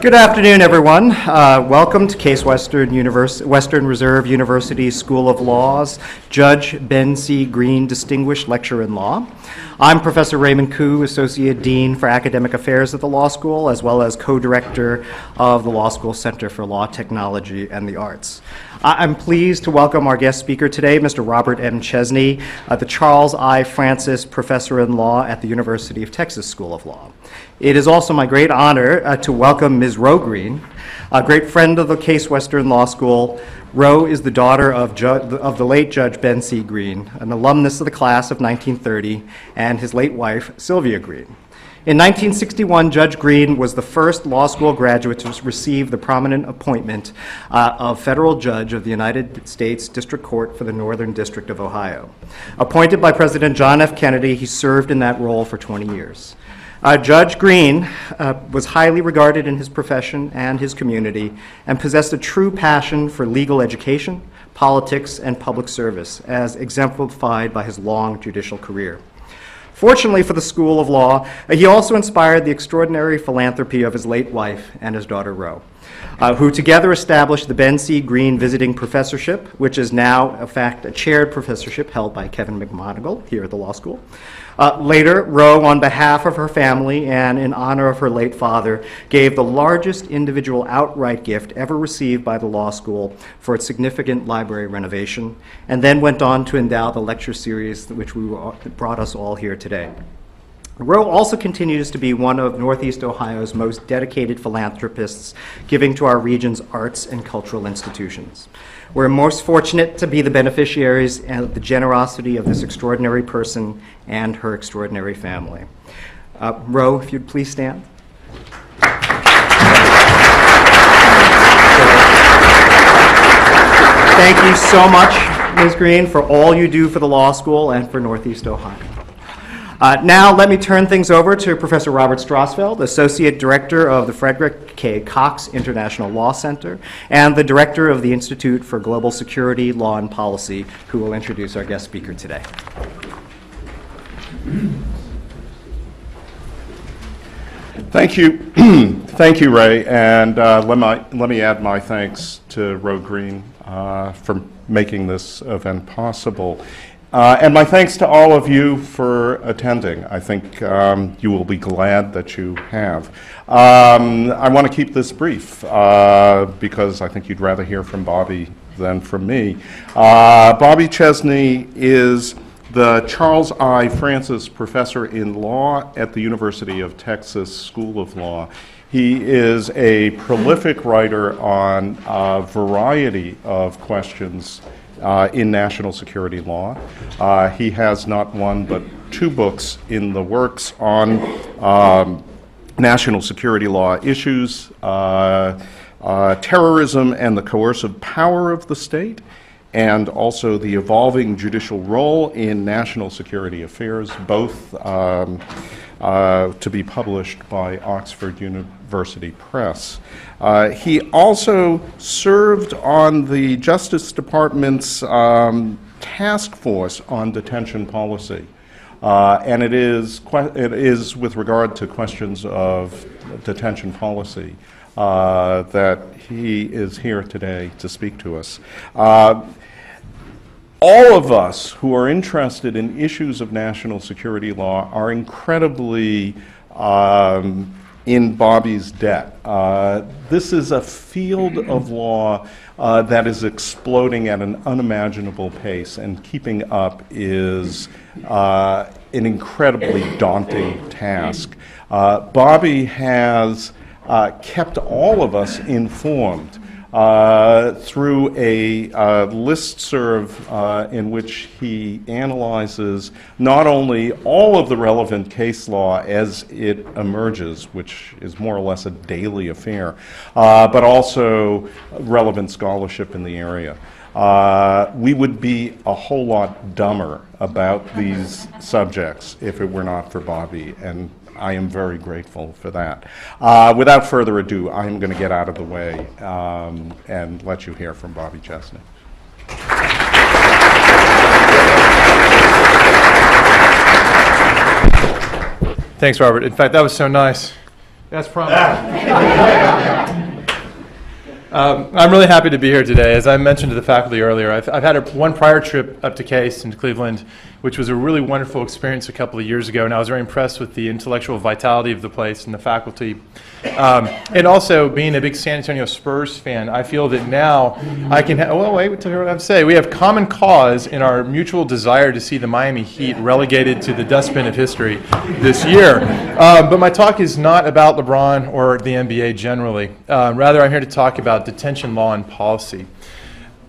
Good afternoon, everyone. Welcome to Case Western Reserve University School of Law's Judge Ben C. Green Distinguished Lecture in Law. I'm Professor Raymond Ku, Associate Dean for Academic Affairs at the Law School, as well as co-director of the Law School Center for Law, Technology, and the Arts. I'm pleased to welcome our guest speaker today, Mr. Robert M. Chesney, the Charles I. Francis Professor in Law at the University of Texas School of Law. It is also my great honor to welcome Ms. Roe Green, a great friend of the Case Western Law School. Roe is the daughter of the late Judge Ben C. Green, an alumnus of the class of 1930, and his late wife, Sylvia Green. In 1961, Judge Green was the first law school graduate to receive the prominent appointment of federal judge of the United States District Court for the Northern District of Ohio. Appointed by President John F. Kennedy, he served in that role for 20 years. Judge Green was highly regarded in his profession and his community and possessed a true passion for legal education, politics, and public service, as exemplified by his long judicial career. Fortunately for the School of Law, he also inspired the extraordinary philanthropy of his late wife and his daughter, Roe, who together established the Ben C. Green Visiting Professorship, which is now, in fact, a chaired professorship held by Kevin McMonagall here at the law school. Later, Roe, on behalf of her family and in honor of her late father, gave the largest individual outright gift ever received by the law school for its significant library renovation, and then went on to endow the lecture series which brought us all here today. Roe also continues to be one of Northeast Ohio's most dedicated philanthropists, giving to our region's arts and cultural institutions. We're most fortunate to be the beneficiaries of the generosity of this extraordinary person and her extraordinary family. Roe, if you'd please stand. Thank you so much, Ms. Green, for all you do for the law school and for Northeast Ohio. Now let me turn things over to Professor Robert Strasfeld, Associate Director of the Frederick K. Cox International Law Center and the Director of the Institute for Global Security, Law, and Policy, who will introduce our guest speaker today. Thank you. Thank you, Ray, and let me add my thanks to Roe Green for making this event possible. And my thanks to all of you for attending. I think you will be glad that you have. I want to keep this brief because I think you'd rather hear from Bobby than from me. Bobby Chesney is the Charles I. Francis Professor in Law at the University of Texas School of Law. He is a prolific writer on a variety of questions in national security law. He has not one but two books in the works on national security law issues, terrorism and the coercive power of the state, and also the evolving judicial role in national security affairs, both to be published by Oxford University Press. He also served on the Justice Department's task force on detention policy, and it is with regard to questions of detention policy that he is here today to speak to us. All of us who are interested in issues of national security law are incredibly in Bobby's debt. This is a field of law that is exploding at an unimaginable pace, and keeping up is an incredibly daunting task. Bobby has kept all of us informed through a listserv in which he analyzes not only all of the relevant case law as it emerges, which is more or less a daily affair, but also relevant scholarship in the area. We would be a whole lot dumber about these subjects if it were not for Bobby, and I am very grateful for that. Without further ado, I am going to get out of the way and let you hear from Bobby Chesney. Thanks, Robert. In fact, that was so nice. That's promising. I'm really happy to be here today. As I mentioned to the faculty earlier, I've had one prior trip up to Case in Cleveland, which was a really wonderful experience a couple of years ago, and I was very impressed with the intellectual vitality of the place and the faculty. And also, being a big San Antonio Spurs fan, I feel that now I can, well, wait until I hear what I have to say. We have common cause in our mutual desire to see the Miami Heat relegated to the dustbin of history this year. But my talk is not about LeBron or the NBA generally. Rather, I'm here to talk about detention law and policy.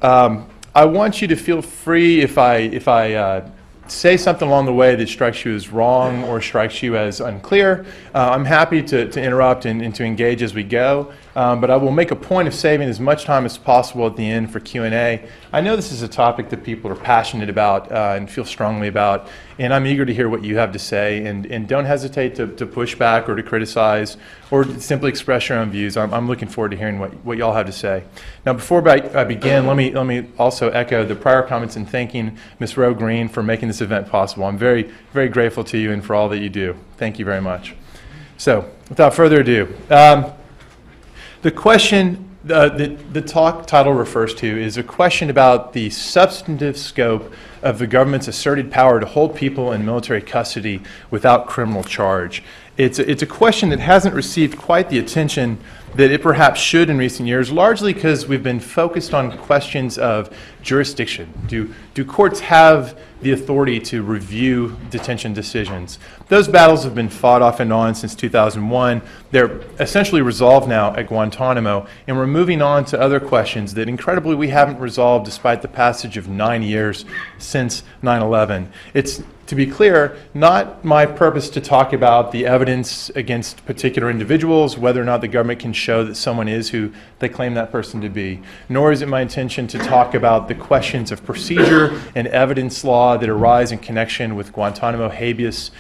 I want you to feel free if I say something along the way that strikes you as wrong or strikes you as unclear. I'm happy to interrupt and to engage as we go, but I will make a point of saving as much time as possible at the end for Q&A. I know this is a topic that people are passionate about and feel strongly about, and I'm eager to hear what you have to say, and don't hesitate to push back or to criticize or to simply express your own views. I'm looking forward to hearing what y'all have to say. Now, before I begin, let me also echo the prior comments in thanking Ms. Roe Green for making this event possible. I'm very, very grateful to you and for all that you do. Thank you very much. So, without further ado, the question the talk title refers to is a question about the substantive scope of the government's asserted power to hold people in military custody without criminal charge. It's a question that hasn't received quite the attention that it perhaps should in recent years, largely because we've been focused on questions of jurisdiction. Do courts have the authority to review detention decisions? Those battles have been fought off and on since 2001. They're essentially resolved now at Guantanamo, and we're moving on to other questions that incredibly we haven't resolved despite the passage of 9 years since 9/11. It's, to be clear, not my purpose to talk about the evidence against particular individuals, whether or not the government can show that someone is who they claim that person to be, nor is it my intention to talk about the questions of procedure and evidence law that arise in connection with Guantanamo habeas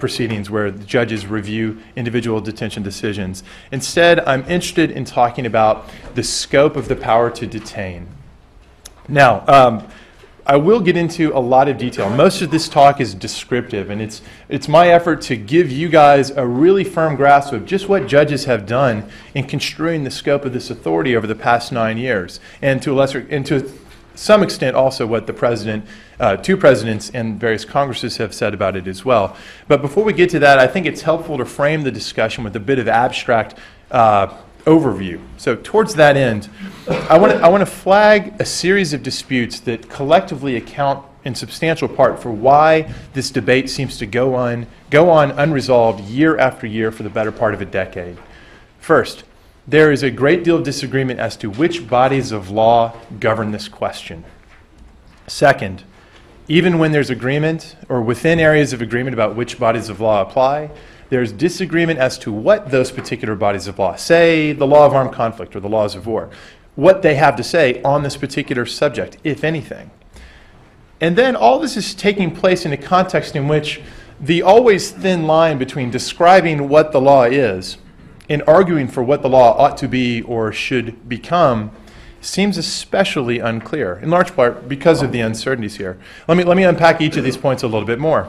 proceedings where the judges review individual detention decisions. Instead, I'm interested in talking about the scope of the power to detain. Now, I will get into a lot of detail. Most of this talk is descriptive, and it's my effort to give you guys a really firm grasp of just what judges have done in construing the scope of this authority over the past 9 years, and to some extent also what the president, two presidents and various Congresses have said about it as well. But before we get to that, I think it's helpful to frame the discussion with a bit of abstract overview. So towards that end, I want to flag a series of disputes that collectively account in substantial part for why this debate seems to go on unresolved year after year for the better part of a decade. First, there is a great deal of disagreement as to which bodies of law govern this question. Second, even when there's agreement or within areas of agreement about which bodies of law apply, there's disagreement as to what those particular bodies of law, say the law of armed conflict or the laws of war, what they have to say on this particular subject, if anything. And then all this is taking place in a context in which the always thin line between describing what the law is and arguing for what the law ought to be or should become seems especially unclear, in large part because of the uncertainties here. Let me unpack each of these points a little bit more.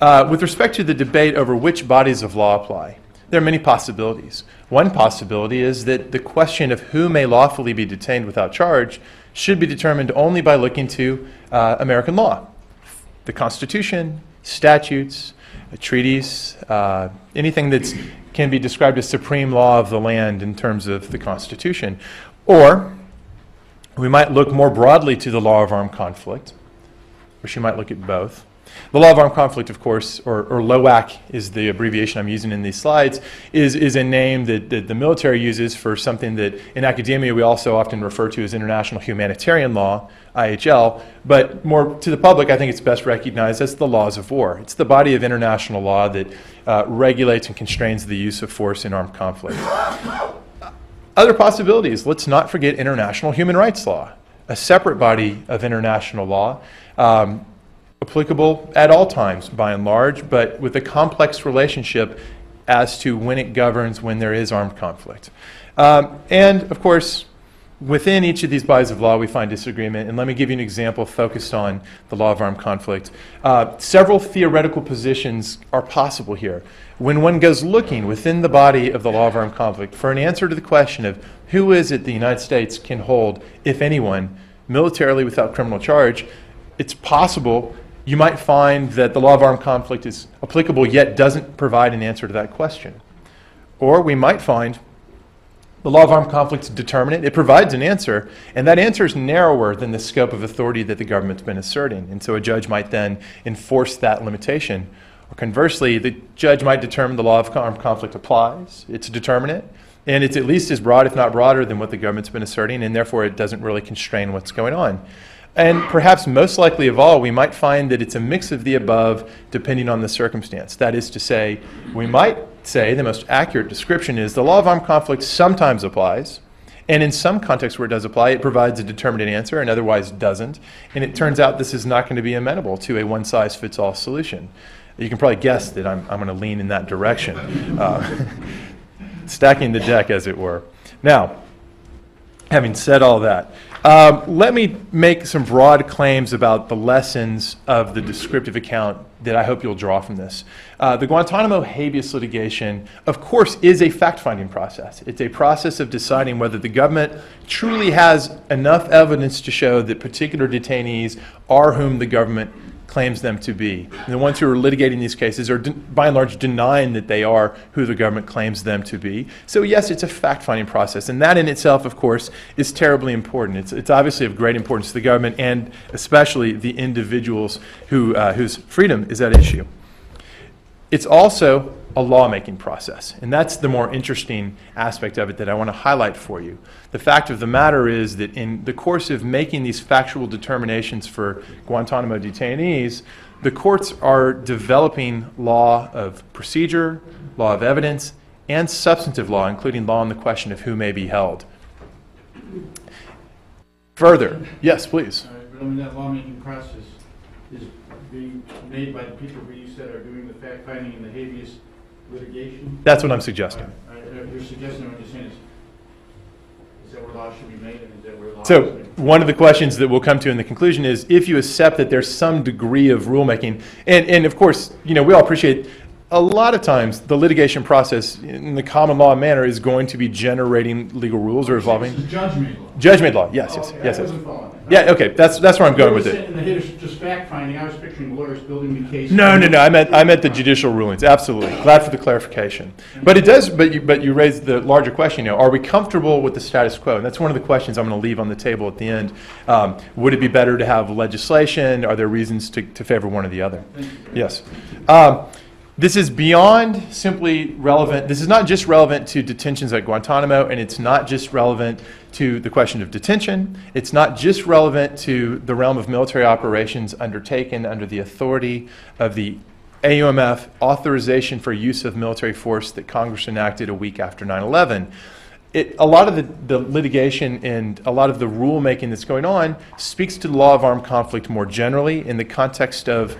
With respect to the debate over which bodies of law apply, there are many possibilities. One possibility is that the question of who may lawfully be detained without charge should be determined only by looking to American law, the Constitution, statutes, treaties, anything that can be described as supreme law of the land in terms of the Constitution. Or we might look more broadly to the law of armed conflict, which you might look at both. The law of armed conflict, of course, or LOAC is the abbreviation I'm using in these slides, is a name that the military uses for something that in academia we also often refer to as international humanitarian law, IHL, but more to the public I think it's best recognized as the laws of war. It's the body of international law that regulates and constrains the use of force in armed conflict. Other possibilities, let's not forget international human rights law, a separate body of international law, applicable at all times by and large, but with a complex relationship as to when it governs when there is armed conflict. And of course, Within each of these bodies of law, we find disagreement, and let me give you an example focused on the law of armed conflict. Several theoretical positions are possible here. When one goes looking within the body of the law of armed conflict for an answer to the question of who is it the United States can hold, if anyone, militarily without criminal charge, it's possible you might find that the law of armed conflict is applicable yet doesn't provide an answer to that question. Or we might find the law of armed conflict is determinate. It provides an answer, and that answer is narrower than the scope of authority that the government's been asserting. And so a judge might then enforce that limitation. Or conversely, the judge might determine the law of armed conflict applies. It's determinate, and it's at least as broad, if not broader, than what the government's been asserting, and therefore it doesn't really constrain what's going on. And perhaps most likely of all, we might find that it's a mix of the above depending on the circumstance. That is to say, we might say the most accurate description is the law of armed conflict sometimes applies, and in some contexts where it does apply, it provides a determinate answer and otherwise doesn't. And it turns out this is not going to be amenable to a one-size-fits-all solution. You can probably guess that I'm going to lean in that direction, stacking the deck, as it were. Now, having said all that, let me make some broad claims about the lessons of the descriptive account that I hope you'll draw from this. The Guantanamo habeas litigation, of course, is a fact-finding process. It's a process of deciding whether the government truly has enough evidence to show that particular detainees are whom the government claims them to be. And the ones who are litigating these cases are, by and large, denying that they are who the government claims them to be. So yes, it's a fact-finding process, and that in itself, of course, is terribly important. It's obviously of great importance to the government and especially the individuals who, whose freedom is at issue. It's also a lawmaking process, and that's the more interesting aspect of it that I want to highlight for you. The fact of the matter is that in the course of making these factual determinations for Guantanamo detainees, the courts are developing law of procedure, law of evidence, and substantive law, including law on the question of who may be held. Further, yes, please. But I mean, that lawmaking process is being made by the people who you said are doing the fact-finding and the habeas litigation? That's what I'm suggesting. You're suggesting what you're saying is that where law should be made and is that where law is made? So one of the questions that we'll come to in the conclusion is if you accept that there's some degree of rulemaking, and of course, you know, we all appreciate a lot of times the litigation process in the common law manner is going to be generating legal rules or evolving. This is judgment law. Judgment law, yes, yes, okay, yes. Yes. Yeah, okay, that's where I'm going with it. And the just fact-finding, I was picturing lawyers building the case. No, no, no, I meant the judicial rulings, absolutely. Glad for the clarification. But it does, but you raised the larger question, you know, are we comfortable with the status quo? And that's one of the questions I'm going to leave on the table at the end. Would it be better to have legislation? Are there reasons to favor one or the other? Yes. This is beyond simply relevant. This is not just relevant to detentions at Guantanamo, and it's not just relevant to the question of detention. It's not just relevant to the realm of military operations undertaken under the authority of the AUMF authorization for use of military force that Congress enacted a week after 9/11. A lot of the litigation and a lot of the rulemaking that's going on speaks to the law of armed conflict more generally in the context of,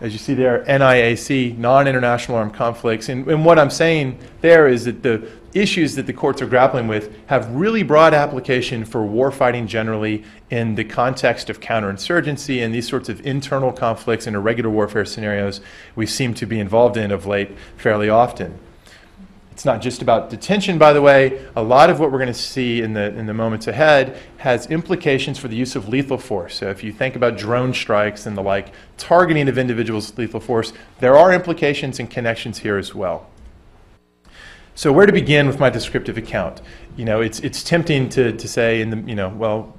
as you see there, NIAC, non-international armed conflicts. And what I'm saying there is that the issues that the courts are grappling with have really broad application for warfighting generally in the context of counterinsurgency and these sorts of internal conflicts and irregular warfare scenarios we seem to be involved in of late fairly often. It's not just about detention, by the way. A lot of what we're going to see in the moments ahead has implications for the use of lethal force. So if you think about drone strikes and the like, targeting of individuals with lethal force, there are implications and connections here as well. So where to begin with my descriptive account? You know, it's tempting to say, you know, well,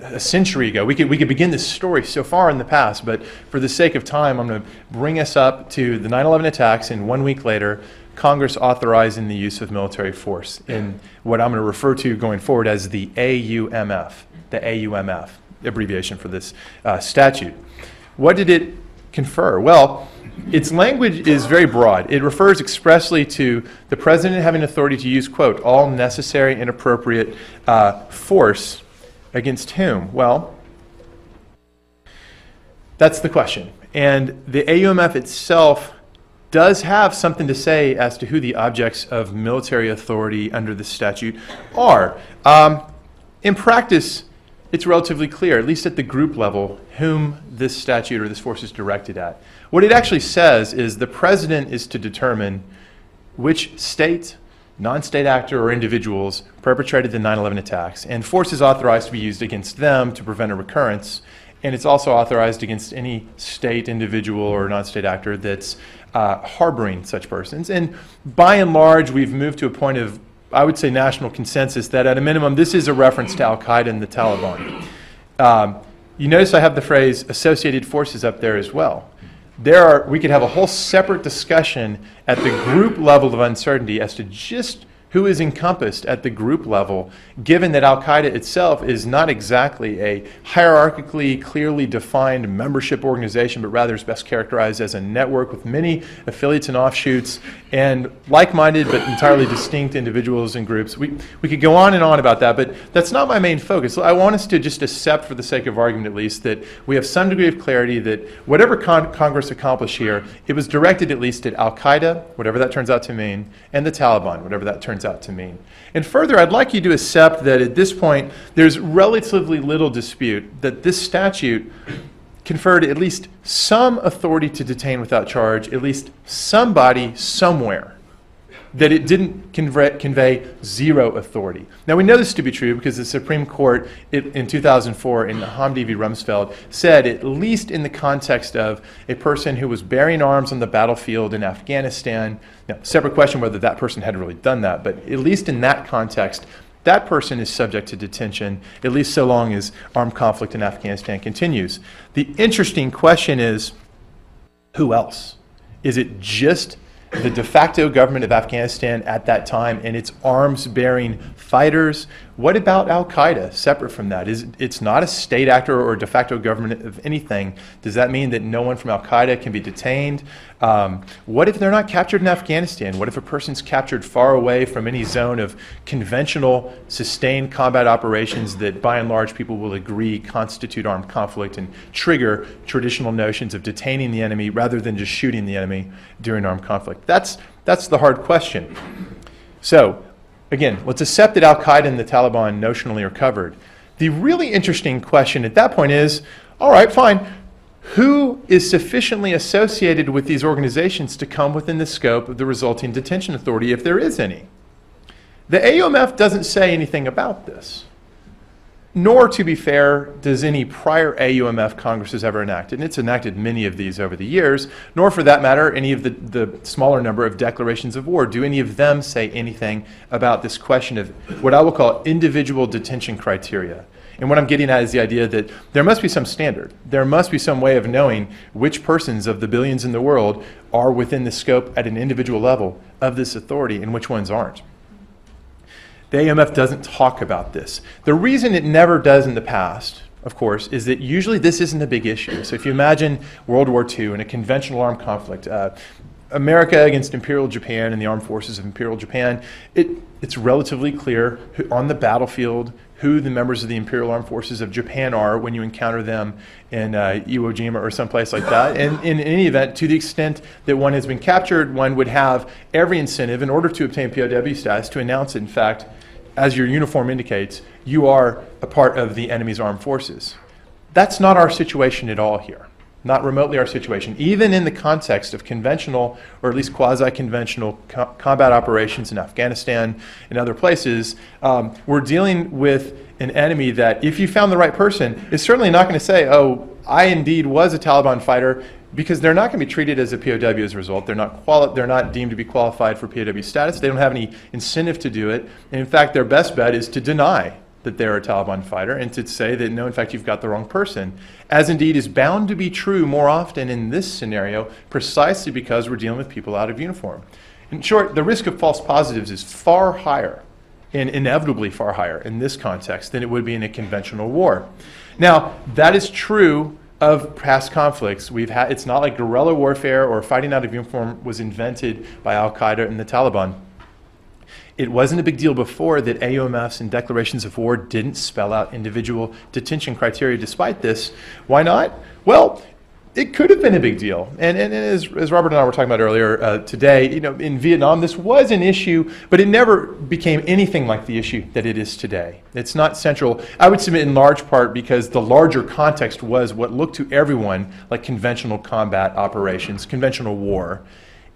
a century ago. We could begin this story so far in the past, but for the sake of time, I'm going to bring us up to the 9/11 attacks, and 1 week later, Congress authorizing the use of military force in what I'm going to refer to going forward as the AUMF, abbreviation for this statute. What did it confer? Well, its language is very broad. It refers expressly to the president having authority to use, quote, all necessary and appropriate force. Against whom? Well, that's the question. And the AUMF itself does have something to say as to who the objects of military authority under this statute are. In practice, it's relatively clear, at least at the group level, whom this statute or this force is directed at. What it actually says is the president is to determine which state, non-state actor, or individuals perpetrated the 9/11 attacks, and force is authorized to be used against them to prevent a recurrence, and it's also authorized against any state, individual, or non-state actor that's harboring such persons. And by and large, we've moved to a point of, I would say, national consensus that at a minimum this is a reference to Al Qaeda and the Taliban. You notice I have the phrase associated forces up there as well. We could have a whole separate discussion at the group level of uncertainty as to just who is encompassed at the group level, given that Al Qaeda itself is not exactly a hierarchically clearly defined membership organization, but rather is best characterized as a network with many affiliates and offshoots and like-minded but entirely distinct individuals and groups. We could go on and on about that, but that's not my main focus. I want us to just accept, for the sake of argument at least, that we have some degree of clarity that whatever Congress accomplished here, it was directed at least at Al Qaeda, whatever that turns out to mean, and the Taliban, whatever that turns out to mean. And further, I'd like you to accept that at this point there's relatively little dispute that this statute conferred at least some authority to detain without charge, at least somebody somewhere, that it didn't convey zero authority. Now, we know this to be true because the Supreme Court in 2004 in Hamdi v. Rumsfeld said, at least in the context of a person who was bearing arms on the battlefield in Afghanistan, now, separate question whether that person had really done that, but at least in that context, that person is subject to detention, at least so long as armed conflict in Afghanistan continues. The interesting question is, who else? Is it just the de facto government of Afghanistan at that time and its arms-bearing fighters? What about Al Qaeda, separate from that? It's not a state actor or a de facto government of anything. Does that mean that no one from Al Qaeda can be detained? What if they're not captured in Afghanistan? What if a person's captured far away from any zone of conventional, sustained combat operations that, by and large, people will agree constitute armed conflict and trigger traditional notions of detaining the enemy rather than just shooting the enemy during armed conflict? That's the hard question. So, again, let's accept that Al-Qaeda and the Taliban notionally are covered. The really interesting question at that point is, all right, fine, who is sufficiently associated with these organizations to come within the scope of the resulting detention authority, if there is any? The AUMF doesn't say anything about this, nor, to be fair, does any prior AUMF Congress has ever enacted, and it's enacted many of these over the years, nor for that matter any of the smaller number of declarations of war. Do any of them say anything about this question of what I will call individual detention criteria? And what I'm getting at is the idea that there must be some standard. There must be some way of knowing which persons of the billions in the world are within the scope at an individual level of this authority and which ones aren't. The AUMF doesn't talk about this. The reason it never does in the past, of course, is that usually this isn't a big issue. So if you imagine World War II and a conventional armed conflict, America against Imperial Japan and the armed forces of Imperial Japan, it's relatively clear who, on the battlefield, who the members of the Imperial Armed Forces of Japan are when you encounter them in Iwo Jima or someplace like that. And in any event, to the extent that one has been captured, one would have every incentive in order to obtain POW status to announce it. In fact, as your uniform indicates, you are a part of the enemy's armed forces. That's not our situation at all here. Not remotely our situation, even in the context of conventional or at least quasi-conventional combat operations in Afghanistan and other places. We're dealing with an enemy that, if you found the right person, is certainly not going to say, oh, I indeed was a Taliban fighter, because they're not going to be treated as a POW as a result. They're not deemed to be qualified for POW status. They don't have any incentive to do it. And in fact, their best bet is to deny that they're a Taliban fighter and to say that, no, in fact, you've got the wrong person, as indeed is bound to be true more often in this scenario, precisely because we're dealing with people out of uniform. In short, the risk of false positives is far higher, and inevitably far higher in this context than it would be in a conventional war. Now, that is true of past conflicts. It's not like guerrilla warfare or fighting out of uniform was invented by Al-Qaeda and the Taliban. It wasn't a big deal before that AUMFs and declarations of war didn't spell out individual detention criteria despite this. Why not? Well, it could have been a big deal. And as Robert and I were talking about earlier today, you know, in Vietnam, this was an issue, but it never became anything like the issue that it is today. It's not central, I would submit, in large part because the larger context was what looked to everyone like conventional combat operations, conventional war.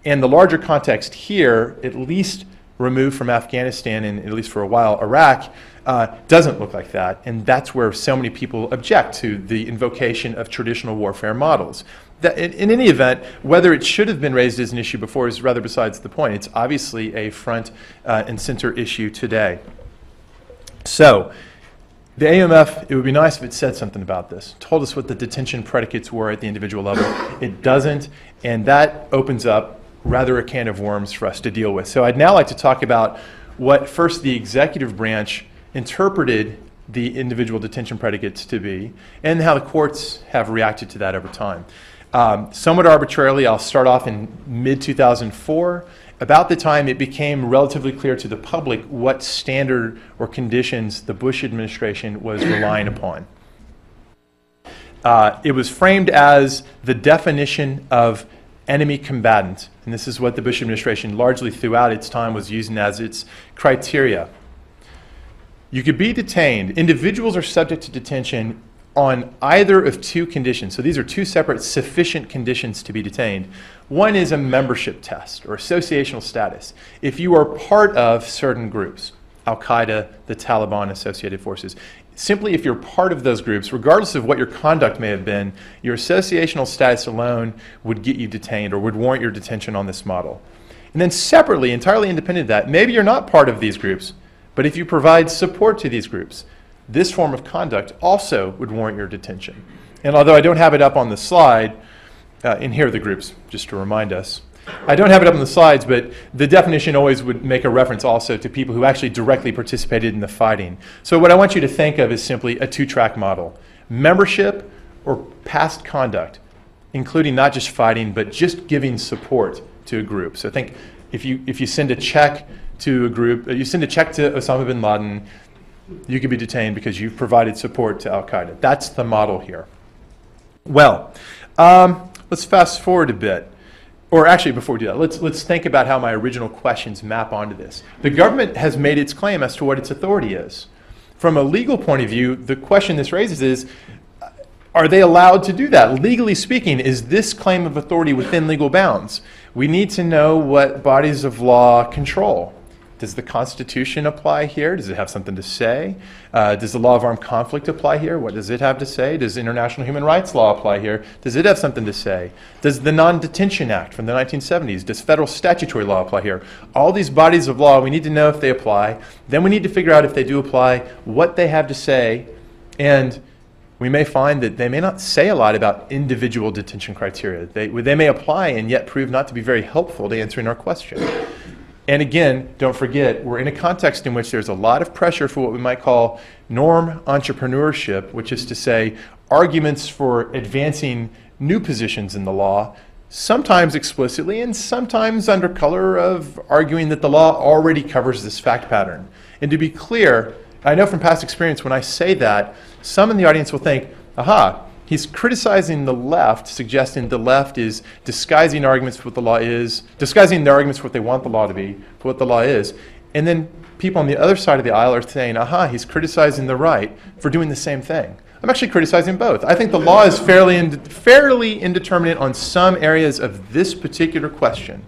And the larger context here, at least removed from Afghanistan and at least for a while Iraq, doesn't look like that, and that's where so many people object to the invocation of traditional warfare models. That in any event, whether it should have been raised as an issue before is rather besides the point. It's obviously a front and center issue today. So the AUMF, it would be nice if it said something about this, told us what the detention predicates were at the individual level. It doesn't, and that opens up rather a can of worms for us to deal with. So I'd now like to talk about what first the executive branch interpreted the individual detention predicates to be, and how the courts have reacted to that over time. Somewhat arbitrarily, I'll start off in mid-2004, about the time it became relatively clear to the public what standard or conditions the Bush administration was relying upon. It was framed as the definition of enemy combatant, and this is what the Bush administration largely throughout its time was using as its criteria. You could be detained. Individuals are subject to detention on either of two conditions. So these are two separate sufficient conditions to be detained. One is a membership test or associational status. If you are part of certain groups, Al Qaeda, the Taliban, associated forces, simply if you're part of those groups, regardless of what your conduct may have been, your associational status alone would get you detained or would warrant your detention on this model. And then separately, entirely independent of that, maybe you're not part of these groups, but if you provide support to these groups, this form of conduct also would warrant your detention. And although I don't have it up on the slide, and here are the groups, just to remind us. I don't have it up on the slides, but the definition always would make a reference also to people who actually directly participated in the fighting. So what I want you to think of is simply a two-track model: membership or past conduct, including not just fighting, but just giving support to a group. So think if you send a check to a group, you send a check to Osama bin Laden, you could be detained because you've provided support to Al-Qaeda. That's the model here. Well, let's fast forward a bit. Or actually, before we do that, let's think about how my original questions map onto this. The government has made its claim as to what its authority is. From a legal point of view, the question this raises is, are they allowed to do that? Legally speaking, is this claim of authority within legal bounds? We need to know what bodies of law control. Does the Constitution apply here? Does it have something to say? Does the law of armed conflict apply here? What does it have to say? Does international human rights law apply here? Does it have something to say? Does the Non-Detention Act from the 1970s, does federal statutory law apply here? All these bodies of law, we need to know if they apply. Then we need to figure out if they do apply, what they have to say, and we may find that they may not say a lot about individual detention criteria. They may apply and yet prove not to be very helpful to answering our question. And again, don't forget, we're in a context in which there's a lot of pressure for what we might call norm entrepreneurship, which is to say arguments for advancing new positions in the law, sometimes explicitly and sometimes under color of arguing that the law already covers this fact pattern. And to be clear, I know from past experience when I say that, some in the audience will think, aha, he's criticizing the left, suggesting the left is disguising arguments for what the law is, disguising their arguments for what they want the law to be, for what the law is. And then people on the other side of the aisle are saying, aha, he's criticizing the right for doing the same thing. I'm actually criticizing both. I think the law is fairly indeterminate on some areas of this particular question.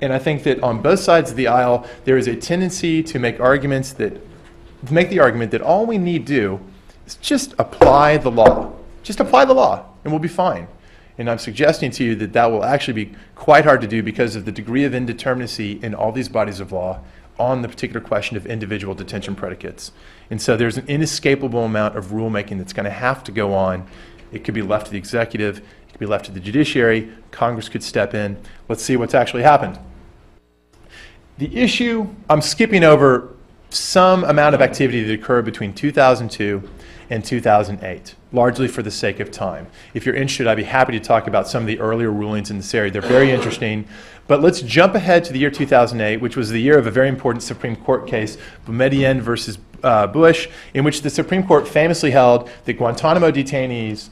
And I think that on both sides of the aisle, there is a tendency to make arguments that, to make the argument that all we need do is just apply the law. Just apply the law, and we'll be fine. And I'm suggesting to you that that will actually be quite hard to do because of the degree of indeterminacy in all these bodies of law on the particular question of individual detention predicates. And so there's an inescapable amount of rulemaking that's going to have to go on. It could be left to the executive. It could be left to the judiciary. Congress could step in. Let's see what's actually happened. The issue, I'm skipping over some amount of activity that occurred between 2002 and 2008, largely for the sake of time. If you're interested, I'd be happy to talk about some of the earlier rulings in this area. They're very interesting. But let's jump ahead to the year 2008, which was the year of a very important Supreme Court case, Boumediene versus Bush, in which the Supreme Court famously held that Guantanamo detainees,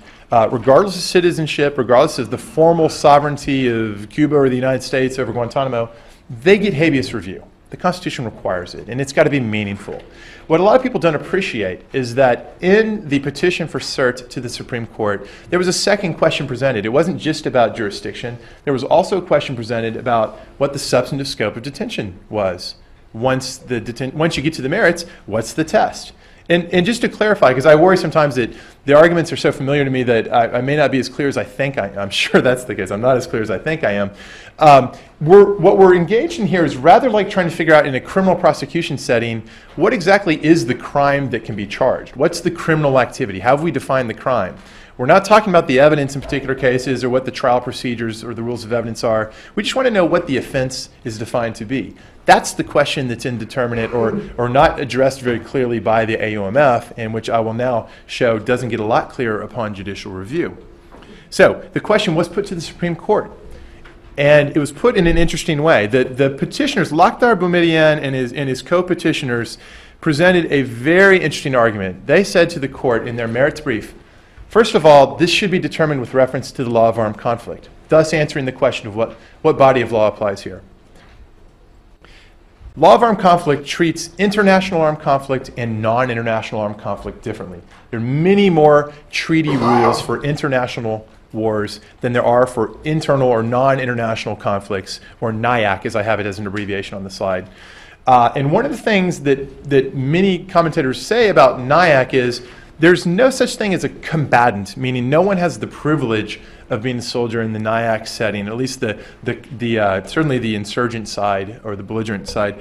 regardless of citizenship, regardless of the formal sovereignty of Cuba or the United States over Guantanamo, they get habeas review. The Constitution requires it, and it's got to be meaningful. What a lot of people don't appreciate is that in the petition for cert to the Supreme Court, there was a second question presented. It wasn't just about jurisdiction. There was also a question presented about what the substantive scope of detention was. Once you get to the merits, what's the test? And just to clarify, because I worry sometimes that the arguments are so familiar to me that I may not be as clear as I think I am. I'm sure that's the case. I'm not as clear as I think I am. What we're engaged in here is rather like trying to figure out in a criminal prosecution setting, what exactly is the crime that can be charged? What's the criminal activity? How have we defined the crime? We're not talking about the evidence in particular cases or what the trial procedures or the rules of evidence are. We just want to know what the offense is defined to be. That's the question that's indeterminate or not addressed very clearly by the AUMF, and which I will now show doesn't get a lot clearer upon judicial review. So the question was put to the Supreme Court, and it was put in an interesting way. The petitioners, Lakhtar Boumediene and his co-petitioners, presented a very interesting argument. They said to the court in their merits brief, first of all, this should be determined with reference to the law of armed conflict, thus answering the question of what body of law applies here. Law of armed conflict treats international armed conflict and non-international armed conflict differently. There are many more treaty rules for international wars than there are for internal or non-international conflicts, or NIAC, as I have it as an abbreviation on the slide. And one of the things that many commentators say about NIAC is there's no such thing as a combatant, meaning no one has the privilege of being a soldier in the NIAC setting, at least certainly the insurgent side or the belligerent side,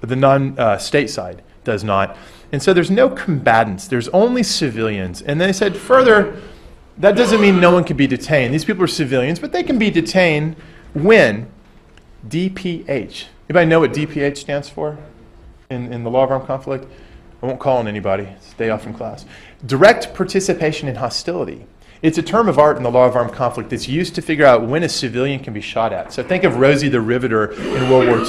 but the non-state side does not. And so there's no combatants, there's only civilians. And they said further, that doesn't mean no one can be detained. These people are civilians, but they can be detained when DPH. Anybody know what DPH stands for in the law of armed conflict? I won't call on anybody, stay off from class. Direct participation in hostility. It's a term of art in the law of armed conflict that's used to figure out when a civilian can be shot at. So think of Rosie the Riveter in World War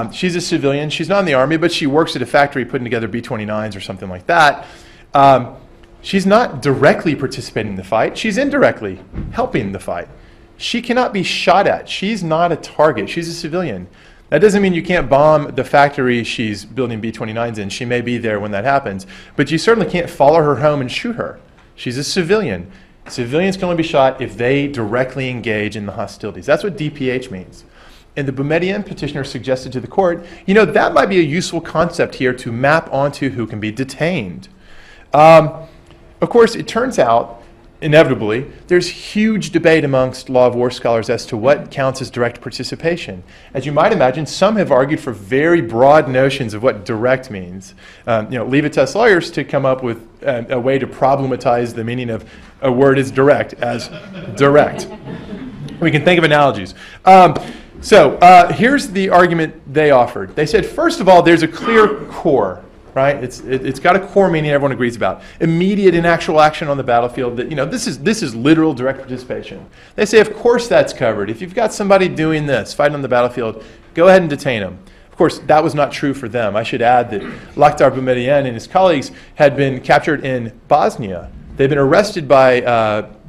II. She's a civilian, she's not in the army, but she works at a factory putting together B-29s or something like that. She's not directly participating in the fight, she's indirectly helping the fight. She cannot be shot at, she's not a target, she's a civilian. That doesn't mean you can't bomb the factory she's building B-29s in. She may be there when that happens. But you certainly can't follow her home and shoot her. She's a civilian. Civilians can only be shot if they directly engage in the hostilities. That's what DPH means. And the Boumediene petitioner suggested to the court, you know, that might be a useful concept here to map onto who can be detained. Of course, it turns out, inevitably, there's huge debate amongst law of war scholars as to what counts as direct participation. As you might imagine, some have argued for very broad notions of what direct means. You know, leave it to us lawyers to come up with a way to problematize the meaning of a word is direct as direct. We can think of analogies. So here's the argument they offered. They said, first of all, there's a clear core. Right? It's got a core meaning everyone agrees about. Immediate and actual action on the battlefield. That, you know, this is literal direct participation. They say, of course that's covered. If you've got somebody doing this, fighting on the battlefield, go ahead and detain them. Of course, that was not true for them. I should add that Lakhtar Boumediene and his colleagues had been captured in Bosnia. They've been arrested by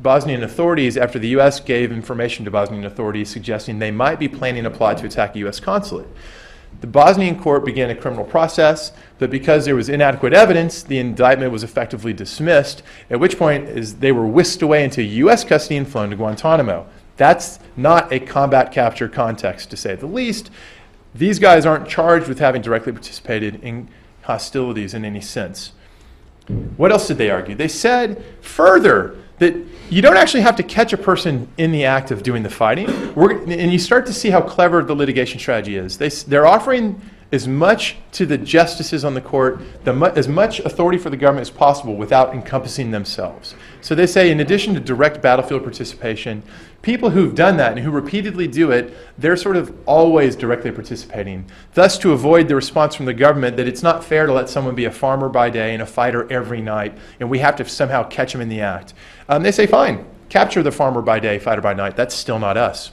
Bosnian authorities after the U.S. gave information to Bosnian authorities suggesting they might be planning a plot to attack a U.S. consulate. The Bosnian court began a criminal process, but because there was inadequate evidence, the indictment was effectively dismissed, at which point they were whisked away into U.S. custody and flown to Guantanamo. That's not a combat capture context, to say the least. These guys aren't charged with having directly participated in hostilities in any sense. What else did they argue? They said, further, that you don't actually have to catch a person in the act of doing the fighting. And you start to see how clever the litigation strategy is. They're offering as much to the justices on the court, as much authority for the government as possible without encompassing themselves. So they say, in addition to direct battlefield participation, people who've done that and who repeatedly do it, they're sort of always directly participating. Thus, to avoid the response from the government that it's not fair to let someone be a farmer by day and a fighter every night, and we have to somehow catch them in the act. They say, fine, capture the farmer by day, fighter by night. That's still not us.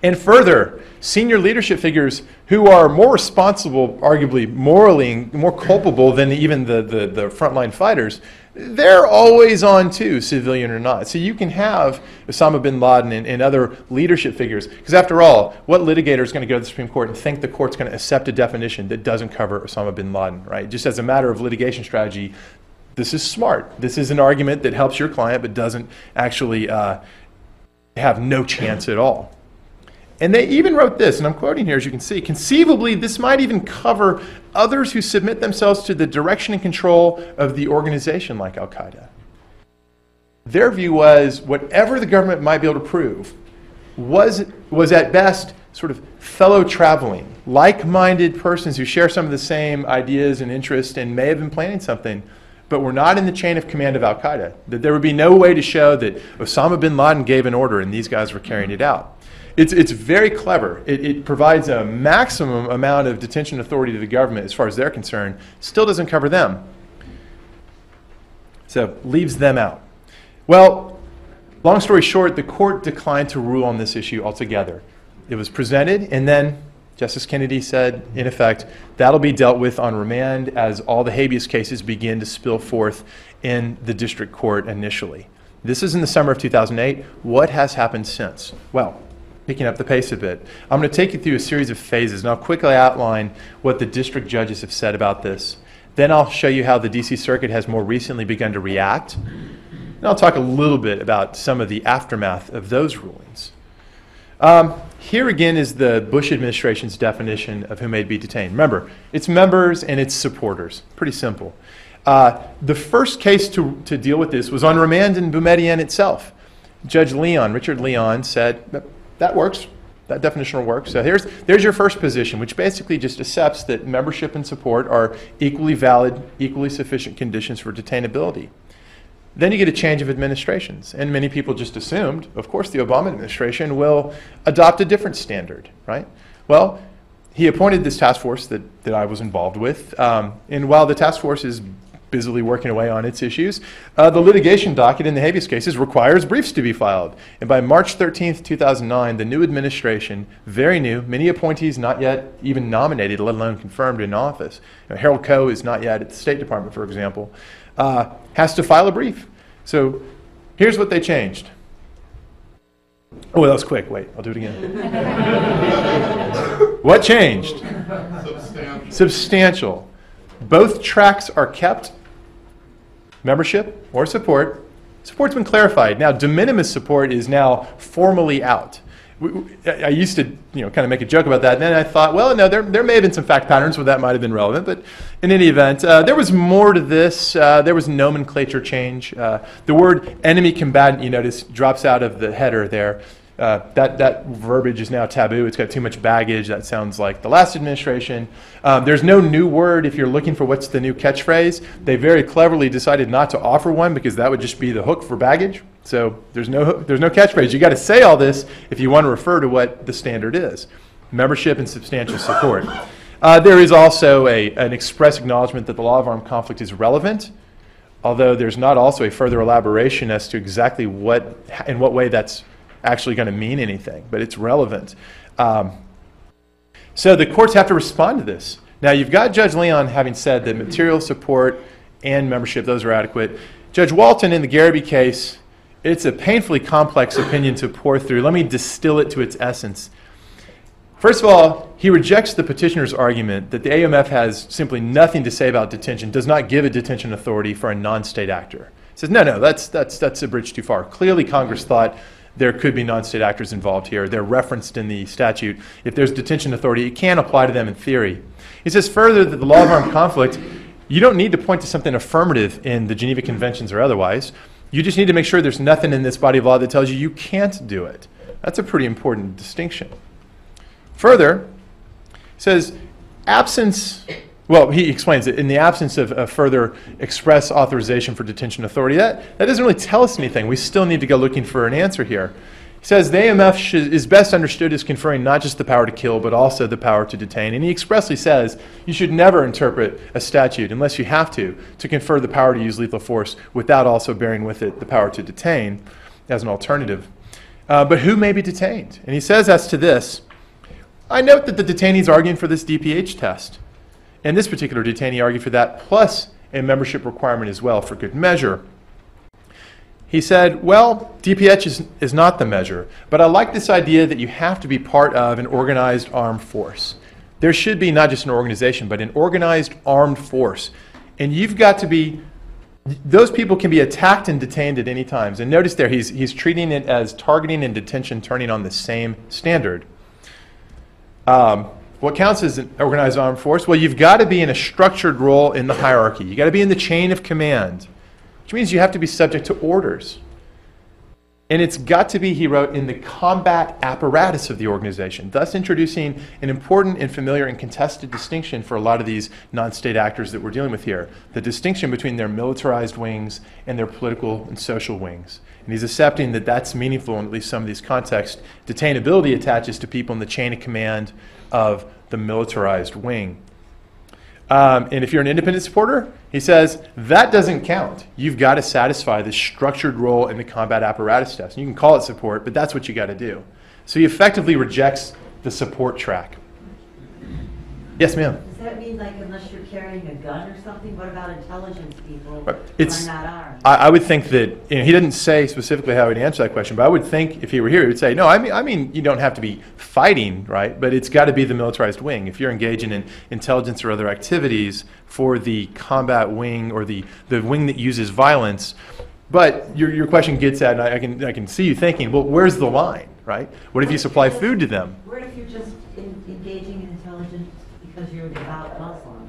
And further, senior leadership figures who are more responsible, arguably morally more culpable than even the frontline fighters, they're always on too, civilian or not. So you can have Osama bin Laden and other leadership figures, because after all, what litigator is going to go to the Supreme Court and think the court's going to accept a definition that doesn't cover Osama bin Laden, right? Just as a matter of litigation strategy, this is smart. This is an argument that helps your client but doesn't actually have no chance at all. And they even wrote this, and I'm quoting here as you can see, conceivably this might even cover others who submit themselves to the direction and control of the organization like Al Qaeda. Their view was whatever the government might be able to prove was at best sort of fellow traveling, like-minded persons who share some of the same ideas and interests and may have been planning something, but were not in the chain of command of Al Qaeda. That there would be no way to show that Osama bin Laden gave an order and these guys were carrying it out. It's very clever. It provides a maximum amount of detention authority to the government as far as they're concerned. Still doesn't cover them. So leaves them out. Well, long story short, the court declined to rule on this issue altogether. It was presented, and then Justice Kennedy said, in effect, that'll be dealt with on remand as all the habeas cases begin to spill forth in the district court initially. This is in the summer of 2008. What has happened since? Well, picking up the pace a bit. I'm going to take you through a series of phases, and I'll quickly outline what the district judges have said about this. Then I'll show you how the D.C. Circuit has more recently begun to react. And I'll talk a little bit about some of the aftermath of those rulings. Here again is the Bush administration's definition of who may be detained. Remember, it's members and it's supporters. Pretty simple. The first case to deal with this was on remand in Boumediene itself. Judge Leon, Richard Leon, said, that works. That definition will work. So there's your first position, which basically just accepts that membership and support are equally valid, equally sufficient conditions for detainability. Then you get a change of administrations. And many people just assumed, of course, the Obama administration will adopt a different standard, right? Well, he appointed this task force that I was involved with. And while the task force is busily working away on its issues, the litigation docket in the habeas cases requires briefs to be filed. And by March 13th, 2009, the new administration, very new, many appointees not yet even nominated, let alone confirmed in office. Harold Coe is not yet at the State Department, for example, has to file a brief. So here's what they changed. Oh, that was quick. Wait, I'll do it again. What changed? Substantial. Substantial. Both tracks are kept. Membership or support. Support's been clarified. Now, de minimis support is now formally out. I used to, kind of make a joke about that, and then I thought, well, no, there may have been some fact patterns where that might have been relevant, but in any event, there was more to this. There was nomenclature change. The word enemy combatant, you notice, drops out of the header there. That verbiage is now taboo. It's got too much baggage. That sounds like the last administration. There's no new word if you're looking for what's the new catchphrase. They very cleverly decided not to offer one because that would just be the hook for baggage. So there's no catchphrase. You got to say all this if you want to refer to what the standard is. Membership and substantial support. There is also an express acknowledgement that the law of armed conflict is relevant, although there's not also a further elaboration as to exactly in what way that's actually going to mean anything, but it's relevant. So the courts have to respond to this. Now you've got Judge Leon having said that material support and membership, those are adequate. Judge Walton in the Garibay case, it's a painfully complex opinion to pour through. Let me distill it to its essence. First of all, he rejects the petitioner's argument that the AUMF has simply nothing to say about detention, does not give a detention authority for a non-state actor. He says, no, that's a bridge too far. Clearly Congress thought there could be non-state actors involved here. They're referenced in the statute. If there's detention authority, it can apply to them in theory. He says further that the law of armed conflict, you don't need to point to something affirmative in the Geneva Conventions or otherwise. You just need to make sure there's nothing in this body of law that tells you you can't do it. That's a pretty important distinction. Further, he says absence, well, he explains it, in the absence of further express authorization for detention authority, that doesn't really tell us anything. We still need to go looking for an answer here. He says the AMF is best understood as conferring not just the power to kill, but also the power to detain. And he expressly says you should never interpret a statute, unless you have to confer the power to use lethal force without also bearing with it the power to detain as an alternative. But who may be detained? And he says as to this, I note that the detainee is arguing for this DPH test. And this particular detainee argued for that, plus a membership requirement as well for good measure. He said, well, DPH is not the measure, but I like this idea that you have to be part of an organized armed force. There should be not just an organization, but an organized armed force. And you've got to be, those people can be attacked and detained at any time. And notice there, he's treating it as targeting and detention turning on the same standard. What counts as an organized armed force? Well, you've got to be in a structured role in the hierarchy. You've got to be in the chain of command, which means you have to be subject to orders. And it's got to be, he wrote, in the combat apparatus of the organization, thus introducing an important and familiar and contested distinction for a lot of these non-state actors that we're dealing with here, the distinction between their militarized wings and their political and social wings. And he's accepting that that's meaningful in at least some of these contexts. Detainability attaches to people in the chain of command of the militarized wing. And if you're an independent supporter, he says, that doesn't count. You've got to satisfy this structured role in the combat apparatus test. And you can call it support, but that's what you got to do. So he effectively rejects the support track. Yes, ma'am? Does that mean, like, unless you're carrying a gun or something? What about intelligence people who are not armed? I would think that, you know, he didn't say specifically how he'd answer that question, but I would think if he were here, he would say, no, I mean you don't have to be fighting, right? But it's got to be the militarized wing. If you're engaging in intelligence or other activities for the combat wing or the wing that uses violence, but your question gets at, and I can see you thinking, well, where's the line, right? What if you supply food to them? What if you're just engaging in intelligence? You're devout Muslim.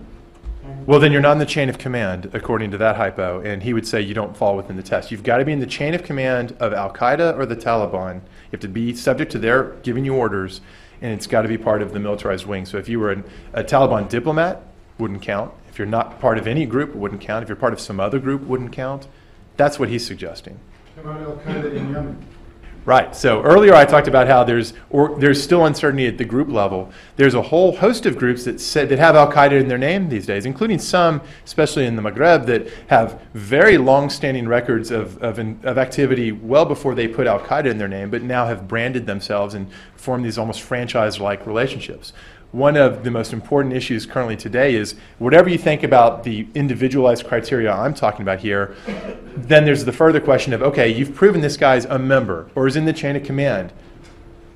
Well, then you're not in the chain of command, according to that hypo, and he would say you don't fall within the test. You've got to be in the chain of command of Al Qaeda or the Taliban. You have to be subject to their giving you orders, and it's got to be part of the militarized wing. So if you were a Taliban diplomat, wouldn't count. If you're not part of any group, wouldn't count. If you're part of some other group, wouldn't count. That's what he's suggesting. How about Al Qaeda in Yemen? Right, so earlier I talked about how there's still uncertainty at the group level. There's a whole host of groups that have Al-Qaeda in their name these days, including some, especially in the Maghreb, that have very long-standing records of activity well before they put Al-Qaeda in their name, but now have branded themselves and formed these almost franchise-like relationships. One of the most important issues currently today is whatever you think about the individualized criteria I'm talking about here, then there's the further question of, okay, you've proven this guy's a member or is in the chain of command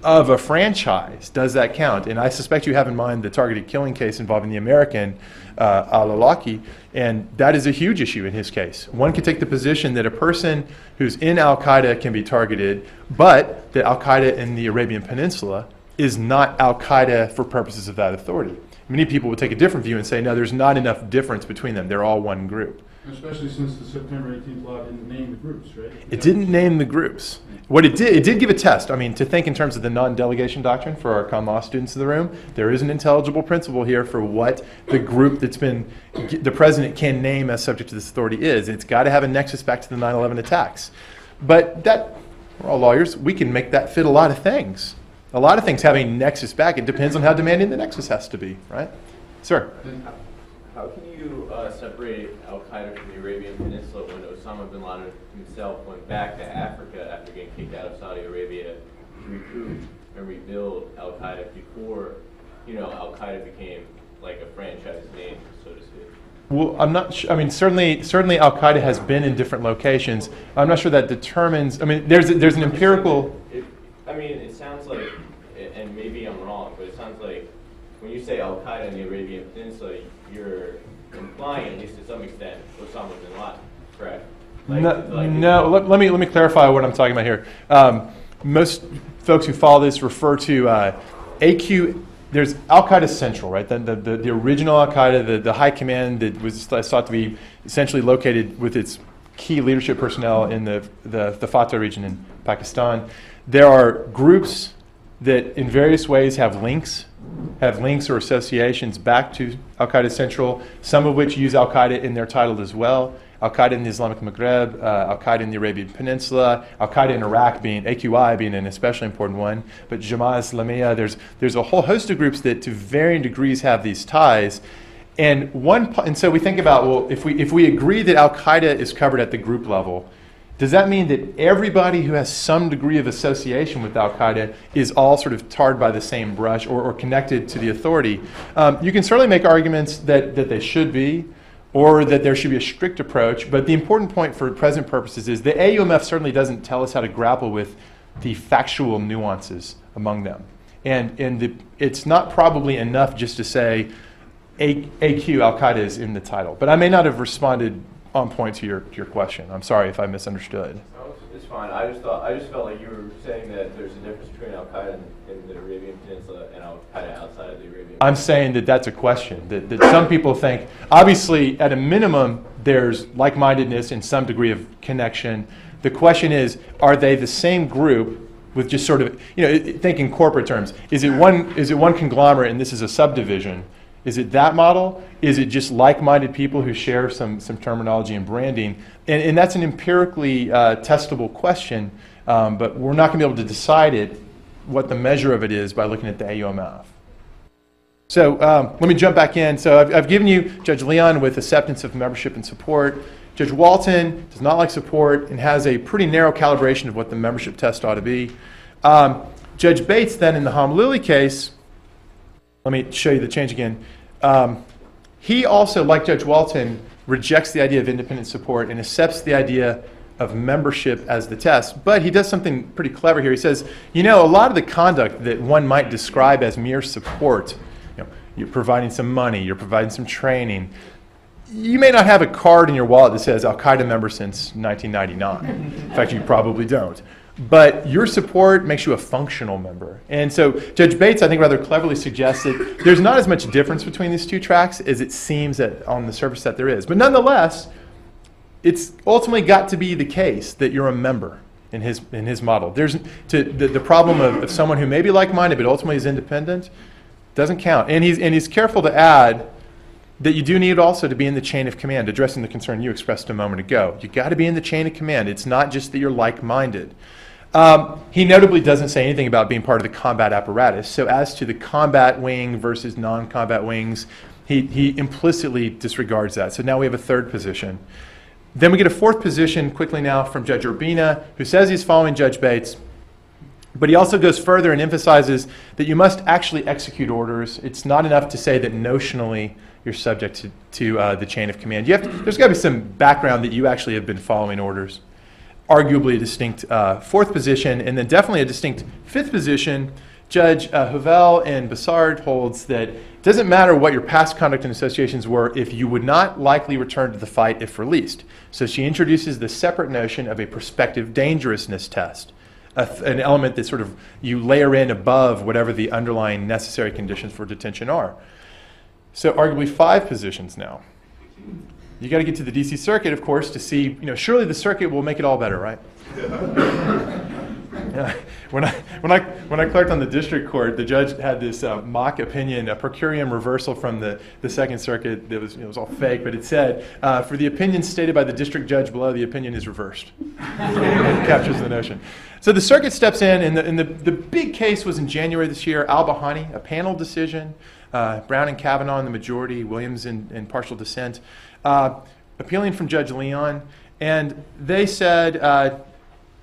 of a franchise. Does that count? And I suspect you have in mind the targeted killing case involving the American al-Awlaki, and that is a huge issue in his case. One could take the position that a person who's in al-Qaeda can be targeted, but that al-Qaeda in the Arabian Peninsula is not al-Qaeda for purposes of that authority. Many people would take a different view and say, no, there's not enough difference between them. They're all one group. Especially since the September 18th law didn't name the groups, right? It didn't name the groups. What it did give a test. I mean, to think in terms of the non-delegation doctrine for our common law students in the room, there is an intelligible principle here for what the group that's been, the president can name as subject to this authority is. It's got to have a nexus back to the 9/11 attacks. But that, we're all lawyers, we can make that fit a lot of things. A lot of things have a nexus back. It depends on how demanding the nexus has to be, right? Sir? How can you separate al-Qaeda from the Arabian Peninsula when Osama bin Laden himself went back to Africa after getting kicked out of Saudi Arabia to recruit and rebuild al-Qaeda before, you know, al-Qaeda became like a franchise name, so to speak? Well, I'm not sure. I mean, certainly al-Qaeda has been in different locations. I'm not sure that determines, I mean, there's an empirical... I mean, it sounds like, and maybe I'm wrong, but it sounds like when you say al-Qaeda in the Arabian Peninsula, you're implying, at least to some extent, Osama bin Laden, correct? Like, let me clarify what I'm talking about here. Most folks who follow this refer to AQ. There's al-Qaeda Central, right? The original al-Qaeda, the high command that was thought to be essentially located with its key leadership personnel in the Fatah region in Pakistan. There are groups that in various ways have links, have links or associations back to Al-Qaeda Central, some of which use Al-Qaeda in their title as well. Al-Qaeda in the Islamic Maghreb, Al-Qaeda in the Arabian Peninsula, Al-Qaeda in Iraq being, AQI being an especially important one, but Jamaat Islamiyah, there's a whole host of groups that to varying degrees have these ties. And, so we think about, well, if we agree that Al-Qaeda is covered at the group level, does that mean that everybody who has some degree of association with Al-Qaeda is all sort of tarred by the same brush or connected to the authority? You can certainly make arguments that they should be, or that there should be a strict approach, but the important point for present purposes is the AUMF certainly doesn't tell us how to grapple with the factual nuances among them. And it's not probably enough just to say AQ, Al-Qaeda is in the title. But I may not have responded on point to your question. I'm sorry if I misunderstood. No, it's fine. I just felt like you were saying that there's a difference between Al-Qaeda in the Arabian Peninsula and Al-Qaeda outside of the Arabian Peninsula. I'm saying that that's a question, that some people think, obviously, at a minimum, there's like-mindedness and some degree of connection. The question is, are they the same group with just sort of, you know, think in corporate terms, is it one conglomerate and this is a subdivision? Is it that model? Is it just like-minded people who share some terminology and branding? And that's an empirically testable question, but we're not going to be able to decide it, what the measure of it is, by looking at the AUMF. So let me jump back in. So I've given you Judge Leon with acceptance of membership and support. Judge Walton does not like support and has a pretty narrow calibration of what the membership test ought to be. Judge Bates then in the Hamlili case, let me show you the change again. He also, like Judge Walton, rejects the idea of independent support and accepts the idea of membership as the test. But he does something pretty clever here. He says, you know, a lot of the conduct that one might describe as mere support, you know, you're providing some money, you're providing some training. You may not have a card in your wallet that says Al-Qaeda member since 1999. In fact, you probably don't. But your support makes you a functional member. And so Judge Bates, I think, rather cleverly suggested there's not as much difference between these two tracks as it seems that on the surface that there is. But nonetheless, it's ultimately got to be the case that you're a member in his model. There's the problem of someone who may be like-minded but ultimately is independent doesn't count. And he's careful to add that you do need also to be in the chain of command, addressing the concern you expressed a moment ago. You've got to be in the chain of command. It's not just that you're like-minded. He notably doesn't say anything about being part of the combat apparatus. So as to the combat wing versus non-combat wings, he implicitly disregards that. So now we have a third position. Then we get a fourth position quickly now from Judge Urbina, who says he's following Judge Bates. But he also goes further and emphasizes that you must actually execute orders. It's not enough to say that notionally you're subject to the chain of command. There's got to be some background that you actually have been following orders. Arguably a distinct fourth position, and then definitely a distinct fifth position. Judge Havel and Bassard holds that it doesn't matter what your past conduct and associations were if you would not likely return to the fight if released. So she introduces the separate notion of a prospective dangerousness test, an element that sort of you layer in above whatever the underlying necessary conditions for detention are. So arguably five positions now. You got to get to the D.C. Circuit, of course, to see, you know, surely the circuit will make it all better, right? When I clerked on the district court, the judge had this mock opinion, a per curiam reversal from the Second Circuit that was, you know, it was all fake, but it said, for the opinion stated by the district judge below, the opinion is reversed. It captures the notion. So the circuit steps in, and the big case was in January this year, Al-Bahani, a panel decision, Brown and Kavanaugh in the majority, Williams in partial dissent, appealing from Judge Leon, and they said,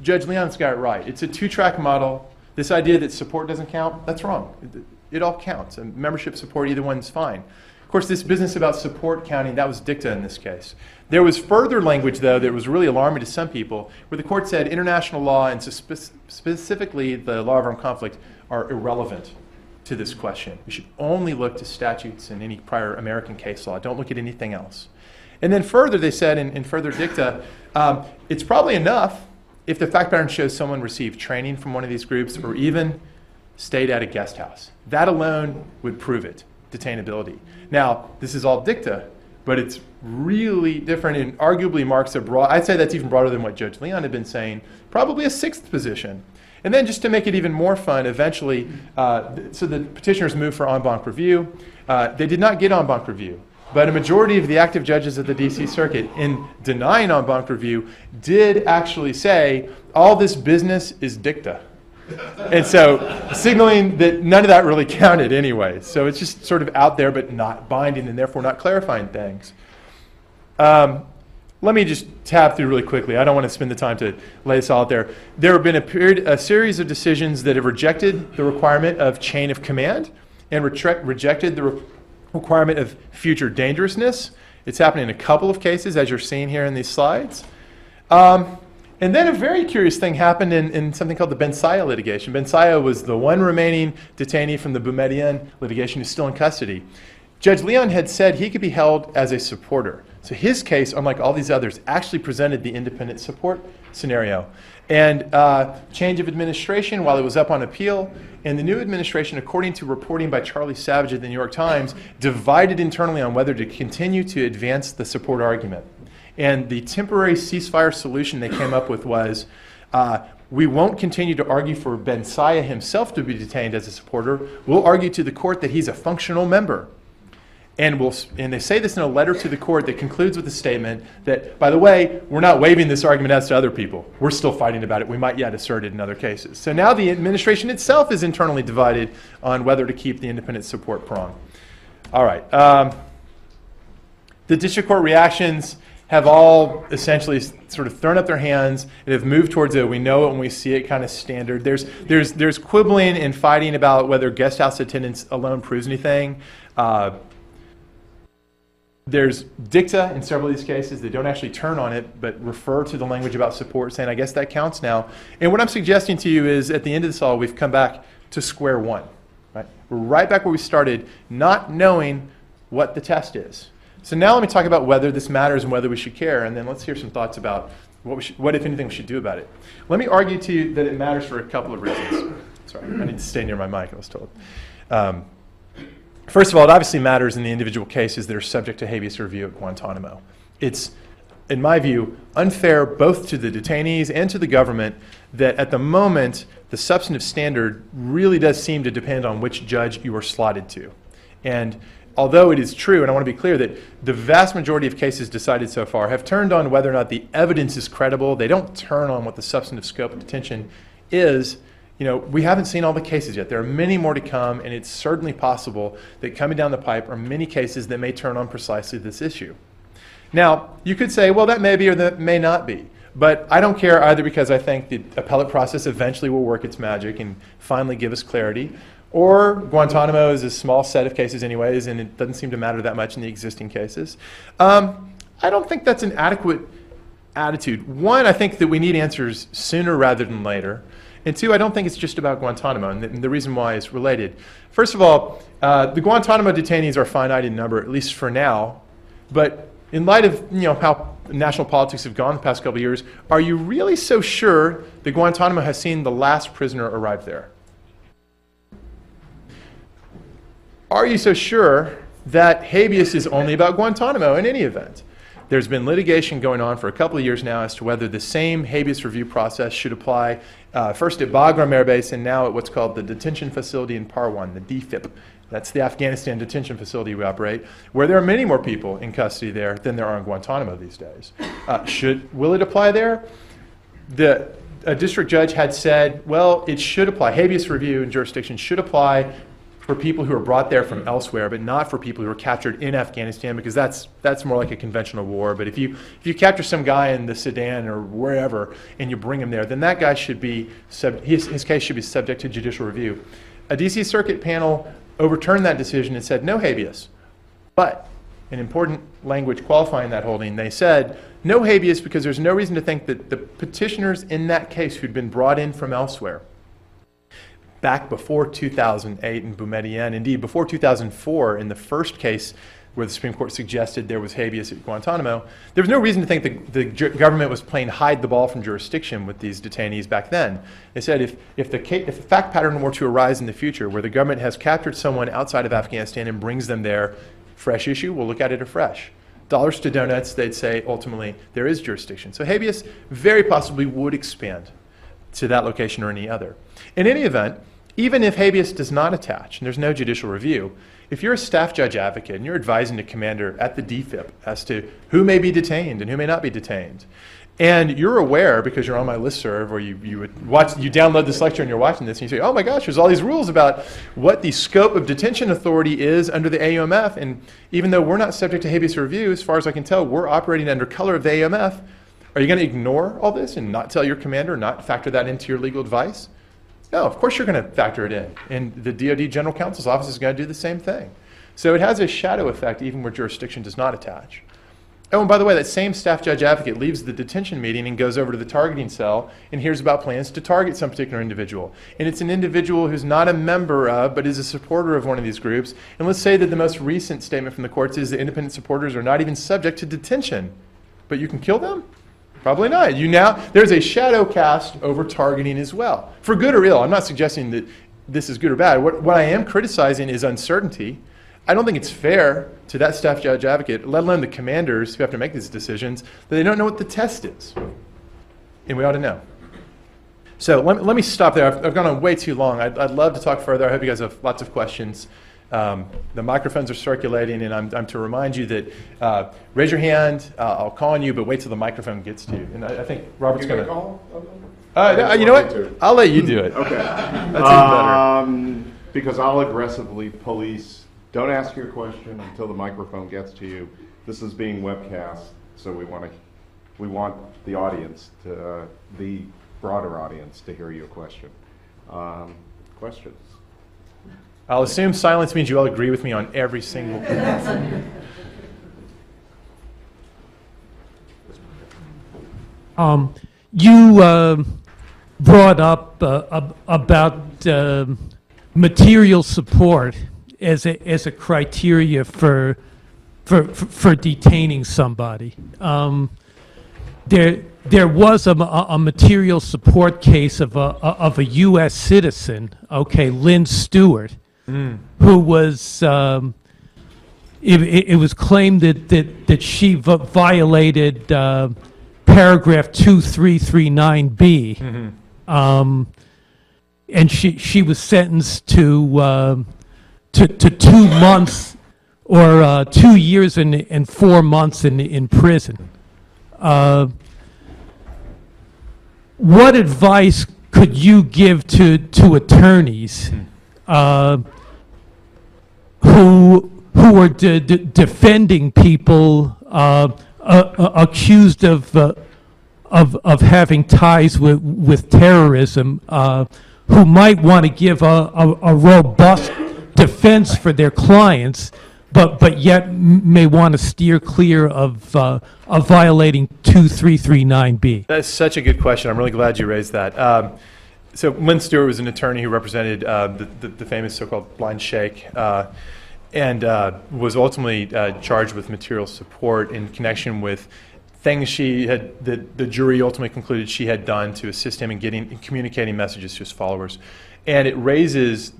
Judge Leon's got it right. It's a two-track model. This idea that support doesn't count, that's wrong. It all counts. And membership, support, either one's fine. Of course, this business about support counting, that was dicta in this case. There was further language, though, that was really alarming to some people, where the court said international law and specifically the law of armed conflict are irrelevant to this question. We should only look to statutes and any prior American case law. Don't look at anything else. And then further, they said in further dicta, it's probably enough if the fact pattern shows someone received training from one of these groups or even stayed at a guest house. That alone would prove it, detainability. Now, this is all dicta, but it's really different and arguably marks a broad, I'd say that's even broader than what Judge Leon had been saying, probably a sixth position. And then just to make it even more fun, eventually, so the petitioners moved for en banc review. They did not get en banc review, but a majority of the active judges of the DC Circuit, in denying en banc review, did actually say, all this business is dicta. And so signaling that none of that really counted anyway. So it's just sort of out there but not binding and therefore not clarifying things. Let me just tab through really quickly. I don't want to spend the time to lay this all out there. There have been a series of decisions that have rejected the requirement of chain of command and rejected the requirement of future dangerousness. It's happening in a couple of cases, as you're seeing here in these slides. And then a very curious thing happened in something called the Ben C. litigation. Ben C. was the one remaining detainee from the Boumediene litigation who's still in custody. Judge Leon had said he could be held as a supporter. So his case, unlike all these others, actually presented the independent support scenario. And change of administration while it was up on appeal. And the new administration, according to reporting by Charlie Savage at the New York Times, divided internally on whether to continue to advance the support argument. And the temporary ceasefire solution they came up with was, we won't continue to argue for Ben C. himself to be detained as a supporter. We'll argue to the court that he's a functional member. And they say this in a letter to the court that concludes with a statement that, by the way, we're not waiving this argument as to other people. We're still fighting about it. We might yet assert it in other cases. So now the administration itself is internally divided on whether to keep the independent support prong. All right. The district court reactions have all essentially sort of thrown up their hands and have moved towards a we know it when we see it kind of standard. There's quibbling and fighting about whether guest house attendance alone proves anything. There's dicta in several of these cases. They don't actually turn on it, but refer to the language about support, saying, I guess that counts now. And what I'm suggesting to you is at the end of this all, we've come back to square one. Right? We're right back where we started, not knowing what the test is. So now let me talk about whether this matters and whether we should care, and then let's hear some thoughts about what if anything, we should do about it. Let me argue to you that it matters for a couple of reasons. Sorry, I need to stay near my mic, I was told. First of all, it obviously matters in the individual cases that are subject to habeas review at Guantanamo. It's, in my view, unfair both to the detainees and to the government that at the moment, the substantive standard really does seem to depend on which judge you are slotted to. And although it is true, and I want to be clear, that the vast majority of cases decided so far have turned on whether or not the evidence is credible. They don't turn on what the substantive scope of detention is. You know, we haven't seen all the cases yet. There are many more to come, and it's certainly possible that coming down the pipe are many cases that may turn on precisely this issue. Now, you could say, well, that may be or that may not be. But I don't care either because I think the appellate process eventually will work its magic and finally give us clarity. Or Guantanamo is a small set of cases anyways, and it doesn't seem to matter that much in the existing cases. I don't think that's an adequate attitude. One, I think that we need answers sooner rather than later. And two, I don't think it's just about Guantanamo, and the reason why is related. First of all, the Guantanamo detainees are finite in number, at least for now. But in light of how national politics have gone the past couple of years, are you really so sure that Guantanamo has seen the last prisoner arrive there? Are you so sure that habeas is only about Guantanamo in any event? There's been litigation going on for a couple of years now as to whether the same habeas review process should apply first at Bagram Air Base and now at what's called the detention facility in Parwan, the DFIP. That's the Afghanistan detention facility we operate, where there are many more people in custody there than there are in Guantanamo these days. Will it apply there? A district judge had said, well, it should apply. Habeas review and jurisdiction should apply for people who are brought there from elsewhere, but not for people who are captured in Afghanistan, because that's more like a conventional war. But if you capture some guy in the Sudan or wherever and you bring him there, then that guy should be his case should be subject to judicial review. A DC Circuit panel overturned that decision and said no habeas, but an important language qualifying that holding. They said no habeas because there's no reason to think that the petitioners in that case who'd been brought in from elsewhere back before 2008 in Boumediene, indeed before 2004 in the first case where the Supreme Court suggested there was habeas at Guantanamo, there was no reason to think the government was playing hide the ball from jurisdiction with these detainees back then. They said if the fact pattern were to arise in the future where the government has captured someone outside of Afghanistan and brings them there, fresh issue, we'll look at it afresh. Dollars to donuts, they'd say ultimately there is jurisdiction. So habeas very possibly would expand. to that location or any other. In any event, even if habeas does not attach and there's no judicial review, if you're a staff judge advocate and you're advising the commander at the DFIP as to who may be detained and who may not be detained, and you're aware because you're on my listserv or you download this lecture and you're watching this and you say, oh my gosh, there's all these rules about what the scope of detention authority is under the AUMF, and even though we're not subject to habeas review, as far as I can tell, we're operating under color of the AUMF, are you going to ignore all this and not tell your commander, not factor that into your legal advice? No, of course you're going to factor it in. And the DOD General Counsel's Office is going to do the same thing. So it has a shadow effect even where jurisdiction does not attach. Oh, and by the way, that same staff judge advocate leaves the detention meeting and goes over to the targeting cell and hears about plans to target some particular individual. And it's an individual who's not a member of, but is a supporter of one of these groups. And let's say that the most recent statement from the courts is that independent supporters are not even subject to detention. But you can kill them? Probably not. There's a shadow cast over targeting as well. For good or ill, I'm not suggesting that this is good or bad. What I am criticizing is uncertainty. I don't think it's fair to that staff judge advocate, let alone the commanders who have to make these decisions, that they don't know what the test is. And we ought to know. So let me stop there. I've gone on way too long. I'd love to talk further. I hope you guys have lots of questions. The microphones are circulating, and I'm to remind you that raise your hand, I'll call on you, but wait till the microphone gets to you. And I think Robert's going to... you know what? I'll let you do it. Okay. That's even better. Because I'll aggressively police, don't ask your question until the microphone gets to you. This is being webcast, so we want the audience, the broader audience, to hear your question. Questions? I'll assume silence means you all agree with me on every single point. You brought up about material support as a criteria for detaining somebody. There was a material support case of a U.S. citizen, okay, Lynn Stewart. Mm. Who was, it was claimed that she violated paragraph 2339B, mm-hmm. And she was sentenced to 2 months or 2 years and 4 months in prison. What advice could you give to attorneys? Mm. Who are defending people accused of having ties with terrorism, who might want to give a robust defense for their clients, but yet may want to steer clear of violating 2339B? That's such a good question. I'm really glad you raised that. So Lynn Stewart was an attorney who represented the famous so-called blind sheikh, and was ultimately charged with material support in connection with things she had, that the jury ultimately concluded she had done to assist him in getting and communicating messages to his followers. And it raises,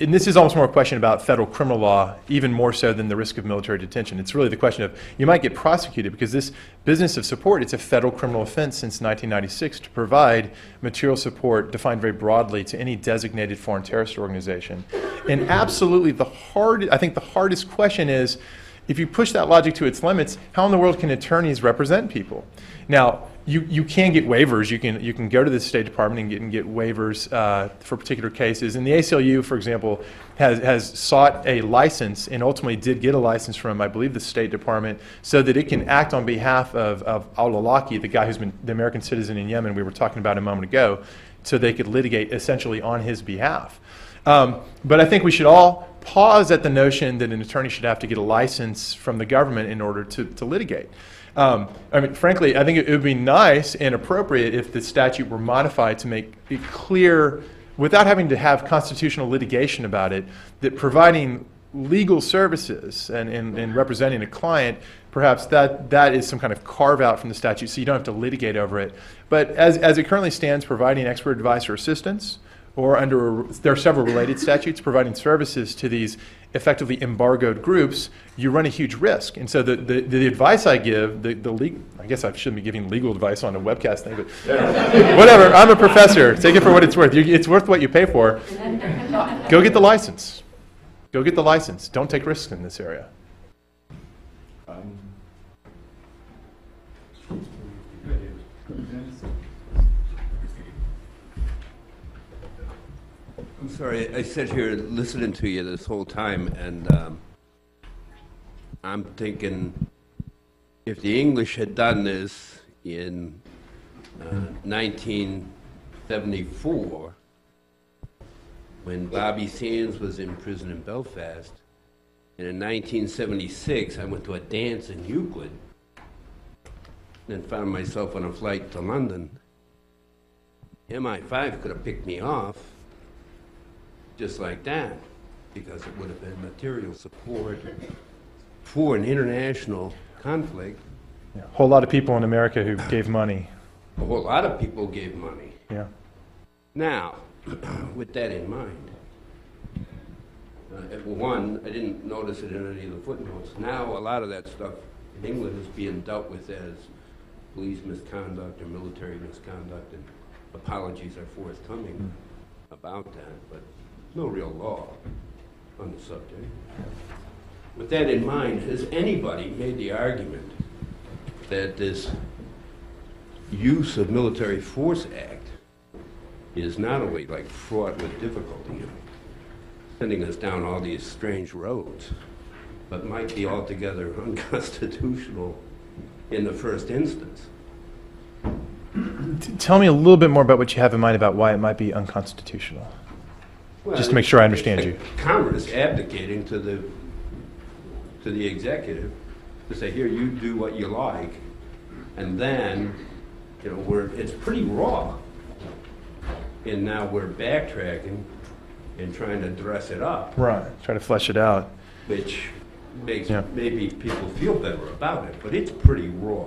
and this is almost more a question about federal criminal law, even more so than the risk of military detention. It's really the question of, you might get prosecuted because this business of support, it's a federal criminal offense since 1996 to provide material support defined very broadly to any designated foreign terrorist organization. And absolutely I think the hardest question is, if you push that logic to its limits, how in the world can attorneys represent people? Now, you can get waivers. You can go to the State Department and get waivers for particular cases. And the ACLU, for example, has sought a license and ultimately did get a license from, I believe, the State Department so that it can act on behalf of al-Awlaki, the guy who's been the American citizen in Yemen we were talking about a moment ago, so they could litigate essentially on his behalf. But I think we should all pause at the notion that an attorney should have to get a license from the government in order to litigate. I mean, frankly, I think it would be nice and appropriate if the statute were modified to make it clear, without having to have constitutional litigation about it, that providing legal services and representing a client, perhaps that is some kind of carve-out from the statute, so you don't have to litigate over it. But as it currently stands, providing expert advice or assistance, or under, there are several related statutes providing services to these effectively embargoed groups, you run a huge risk. And so the advice I give, I guess I shouldn't be giving legal advice on a webcast thing, but whatever, I'm a professor. Take it for what it's worth. It's worth what you pay for. Go get the license. Go get the license. Don't take risks in this area. I'm sorry, I sit here listening to you this whole time, and I'm thinking, if the English had done this in 1974, when Bobby Sands was in prison in Belfast, and in 1976 I went to a dance in Euclid, and found myself on a flight to London, MI5 could have picked me off just like that, because it would have been material support for an international conflict. Yeah. A whole lot of people in America who gave money. A whole lot of people gave money. Yeah. Now, with that in mind, one, I didn't notice it in any of the footnotes. Now, a lot of that stuff in England is being dealt with as police misconduct or military misconduct, and apologies are forthcoming about that, but no real law on the subject. With that in mind, has anybody made the argument that this Use of Military Force Act is not only like fraught with difficulty, sending us down all these strange roads, but might be altogether unconstitutional in the first instance? Tell me a little bit more about what you have in mind about why it might be unconstitutional. Well, just to make sure I understand you. Congress abdicating to the executive to say, here, you do what you like, and then, you know, it's pretty raw, and now we're backtracking and trying to dress it up. Right. Try to flesh it out. Which makes maybe people feel better about it, but it's pretty raw.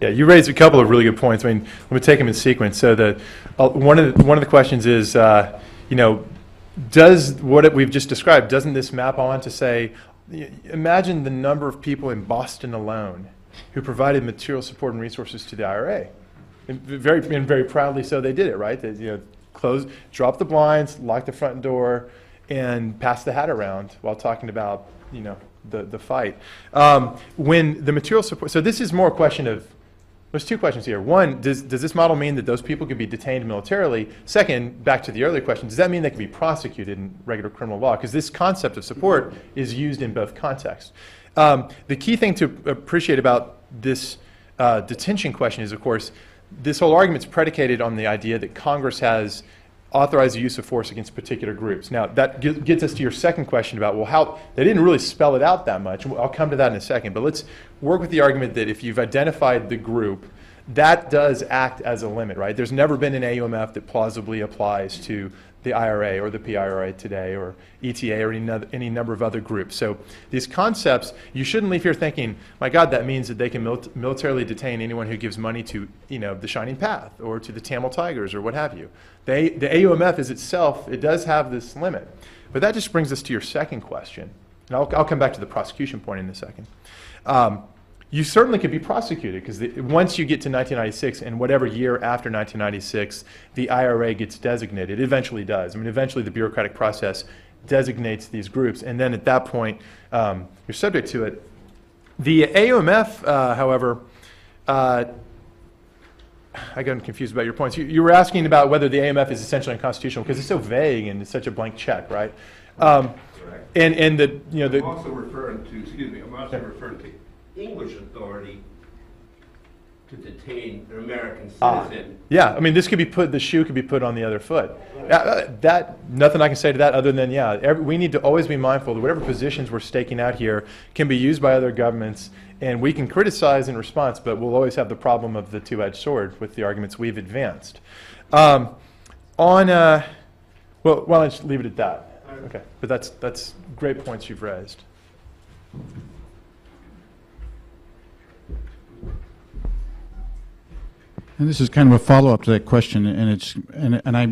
Yeah, you raised a couple of really good points. I mean, let me take them in sequence. So that one of the questions is, you know, does what we've just described, doesn't this map on to say, imagine the number of people in Boston alone who provided material support and resources to the IRA, and very proudly so they did it, right? They, you know, drop the blinds, lock the front door, and pass the hat around while talking about, you know, the fight. When the material support, so this is more a question of, there's two questions here. One, does this model mean that those people could be detained militarily? Second, back to the earlier question, does that mean they can be prosecuted in regular criminal law? Because this concept of support is used in both contexts. The key thing to appreciate about this detention question is, of course, this whole argument's predicated on the idea that Congress has authorized the use of force against particular groups. Now, that gets us to your second question about, well, how they didn't really spell it out that much. I'll come to that in a second, but let's work with the argument that if you've identified the group, that does act as a limit, right? There's never been an AUMF that plausibly applies to the IRA or the PIRA today or ETA or any number of other groups. So these concepts, you shouldn't leave here thinking, my God, that means that they can militarily detain anyone who gives money to, you know, the Shining Path or to the Tamil Tigers or what have you. The AUMF is itself, it does have this limit. But that just brings us to your second question. And I'll come back to the prosecution point in a second. You certainly could be prosecuted, because once you get to 1996 and whatever year after 1996 the IRA gets designated, it eventually does. I mean, eventually the bureaucratic process designates these groups, and then at that point you're subject to it. The AUMF, however, I got confused about your points. You were asking about whether the AUMF is essentially unconstitutional because it's so vague and it's such a blank check, right? And the, you know, the. I'm also referring to, excuse me, I'm also referring to English authority to detain an American citizen. Yeah, I mean, this could be put, the shoe could be put on the other foot. Right. That, nothing I can say to that other than, yeah, we need to always be mindful that whatever positions we're staking out here can be used by other governments, and we can criticize in response, but we'll always have the problem of the two-edged sword with the arguments we've advanced. Well, why don't you leave it at that? Right. Okay, but that's great points you've raised. And this is kind of a follow-up to that question, and it's and I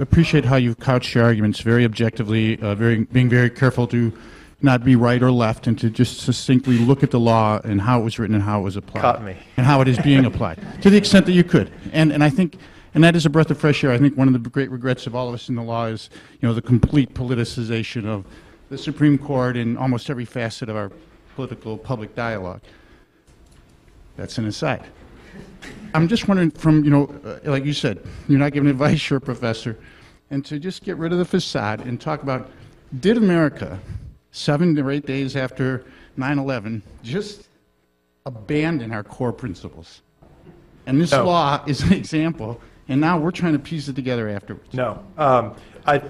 appreciate how you've couched your arguments very objectively, being very careful to not be right or left, and to just succinctly look at the law and how it was written and how it was applied. Caught me. And how it is being applied, to the extent that you could. And I think, and that is a breath of fresh air. I think one of the great regrets of all of us in the law is, you know, the complete politicization of the Supreme Court in almost every facet of our political public dialogue. That's an aside. I'm just wondering from, you know, like you said, you're not giving advice, you're a professor, and to just get rid of the facade and talk about, did America, 7 or 8 days after 9/11, just abandon our core principles? And this law is an example, and now we're trying to piece it together afterwards. No.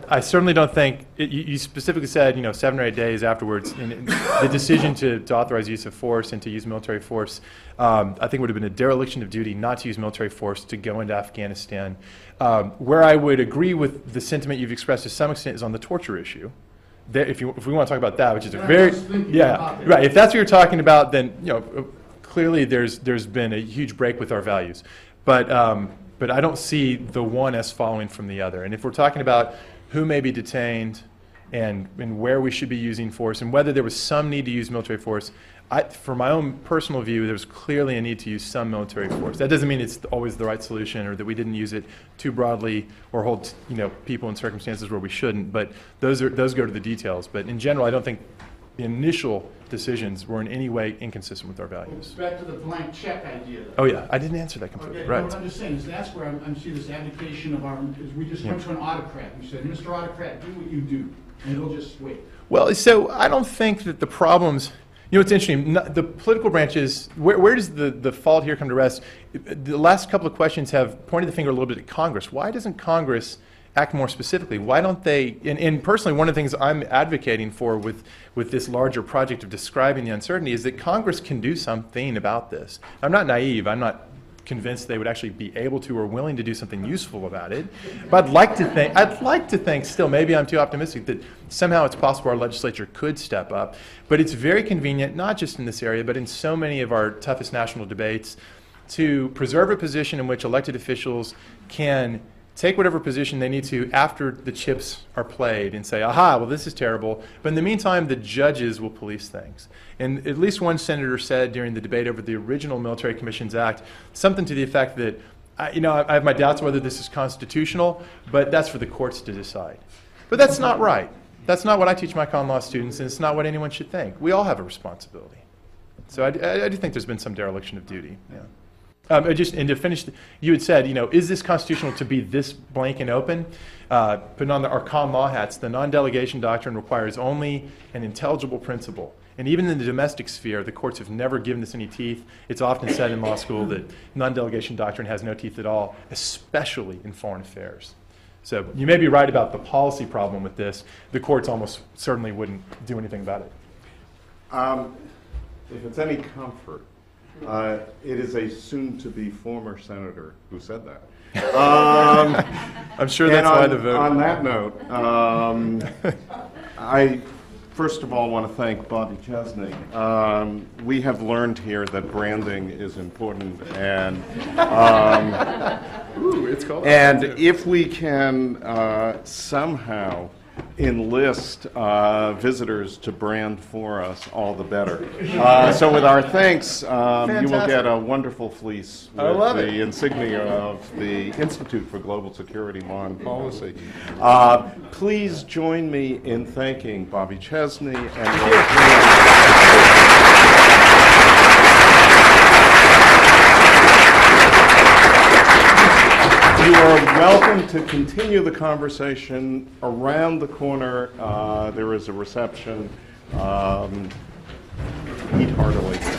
I certainly don't think, you specifically said, you know, 7 or 8 days afterwards, and the decision to authorize use of force and to use military force, I think would have been a dereliction of duty not to use military force to go into Afghanistan. Where I would agree with the sentiment you've expressed to some extent is on the torture issue. There, if we want to talk about that, which is a very, yeah, right, if that's what you're talking about, then, you know, clearly there's been a huge break with our values. But I don't see the one as following from the other. And if we're talking about who may be detained and where we should be using force and whether there was some need to use military force, for my own personal view, there was clearly a need to use some military force. That doesn't mean it's always the right solution or that we didn't use it too broadly or hold, you know, people in circumstances where we shouldn't. But those go to the details. But in general, I don't think the initial decisions were in any way inconsistent with our values. Back to the blank check idea. Though. Oh yeah, I didn't answer that completely. Okay, right. What I'm just saying is that's where I'm seeing this abdication of our. We just went to an autocrat. We said, Mr. Autocrat, do what you do, and we'll just wait. Well, so I don't think that the problems. You know, it's interesting. The political branches. Where does the fault here come to rest? The last couple of questions have pointed the finger a little bit at Congress. Why doesn't Congress act more specifically? Why don't they, and personally one of the things I'm advocating for with this larger project of describing the uncertainty is that Congress can do something about this. I'm not naive, I'm not convinced they would actually be able to or willing to do something useful about it. But I'd like to think still, maybe I'm too optimistic, that somehow it's possible our legislature could step up. But it's very convenient, not just in this area, but in so many of our toughest national debates, to preserve a position in which elected officials can take whatever position they need to after the chips are played and say, aha, well, this is terrible. But in the meantime, the judges will police things. And at least one senator said during the debate over the original Military Commissions Act, something to the effect that, you know, I have my doubts whether this is constitutional, but that's for the courts to decide. But that's not right. That's not what I teach my con law students, and it's not what anyone should think. We all have a responsibility. So I do think there's been some dereliction of duty. Yeah. And to finish, you had said, you know, is this constitutional to be this blank and open? Putting on our con law hats, the non-delegation doctrine requires only an intelligible principle. And even in the domestic sphere, the courts have never given this any teeth. It's often said in law school that non-delegation doctrine has no teeth at all, especially in foreign affairs. So you may be right about the policy problem with this. The courts almost certainly wouldn't do anything about it. If it's any comfort, it is a soon-to-be former senator who said that. I'm sure that's why the vote. On that note, I first of all want to thank Bobby Chesney. We have learned here that branding is important, and ooh, it's called. And if we can somehow enlist visitors to brand for us, all the better. So with our thanks, you will get a wonderful fleece with the insignia of the Institute for Global Security, Law, and Policy. Please join me in thanking Bobby Chesney and you are welcome to continue the conversation around the corner. There is a reception. Eat heartily.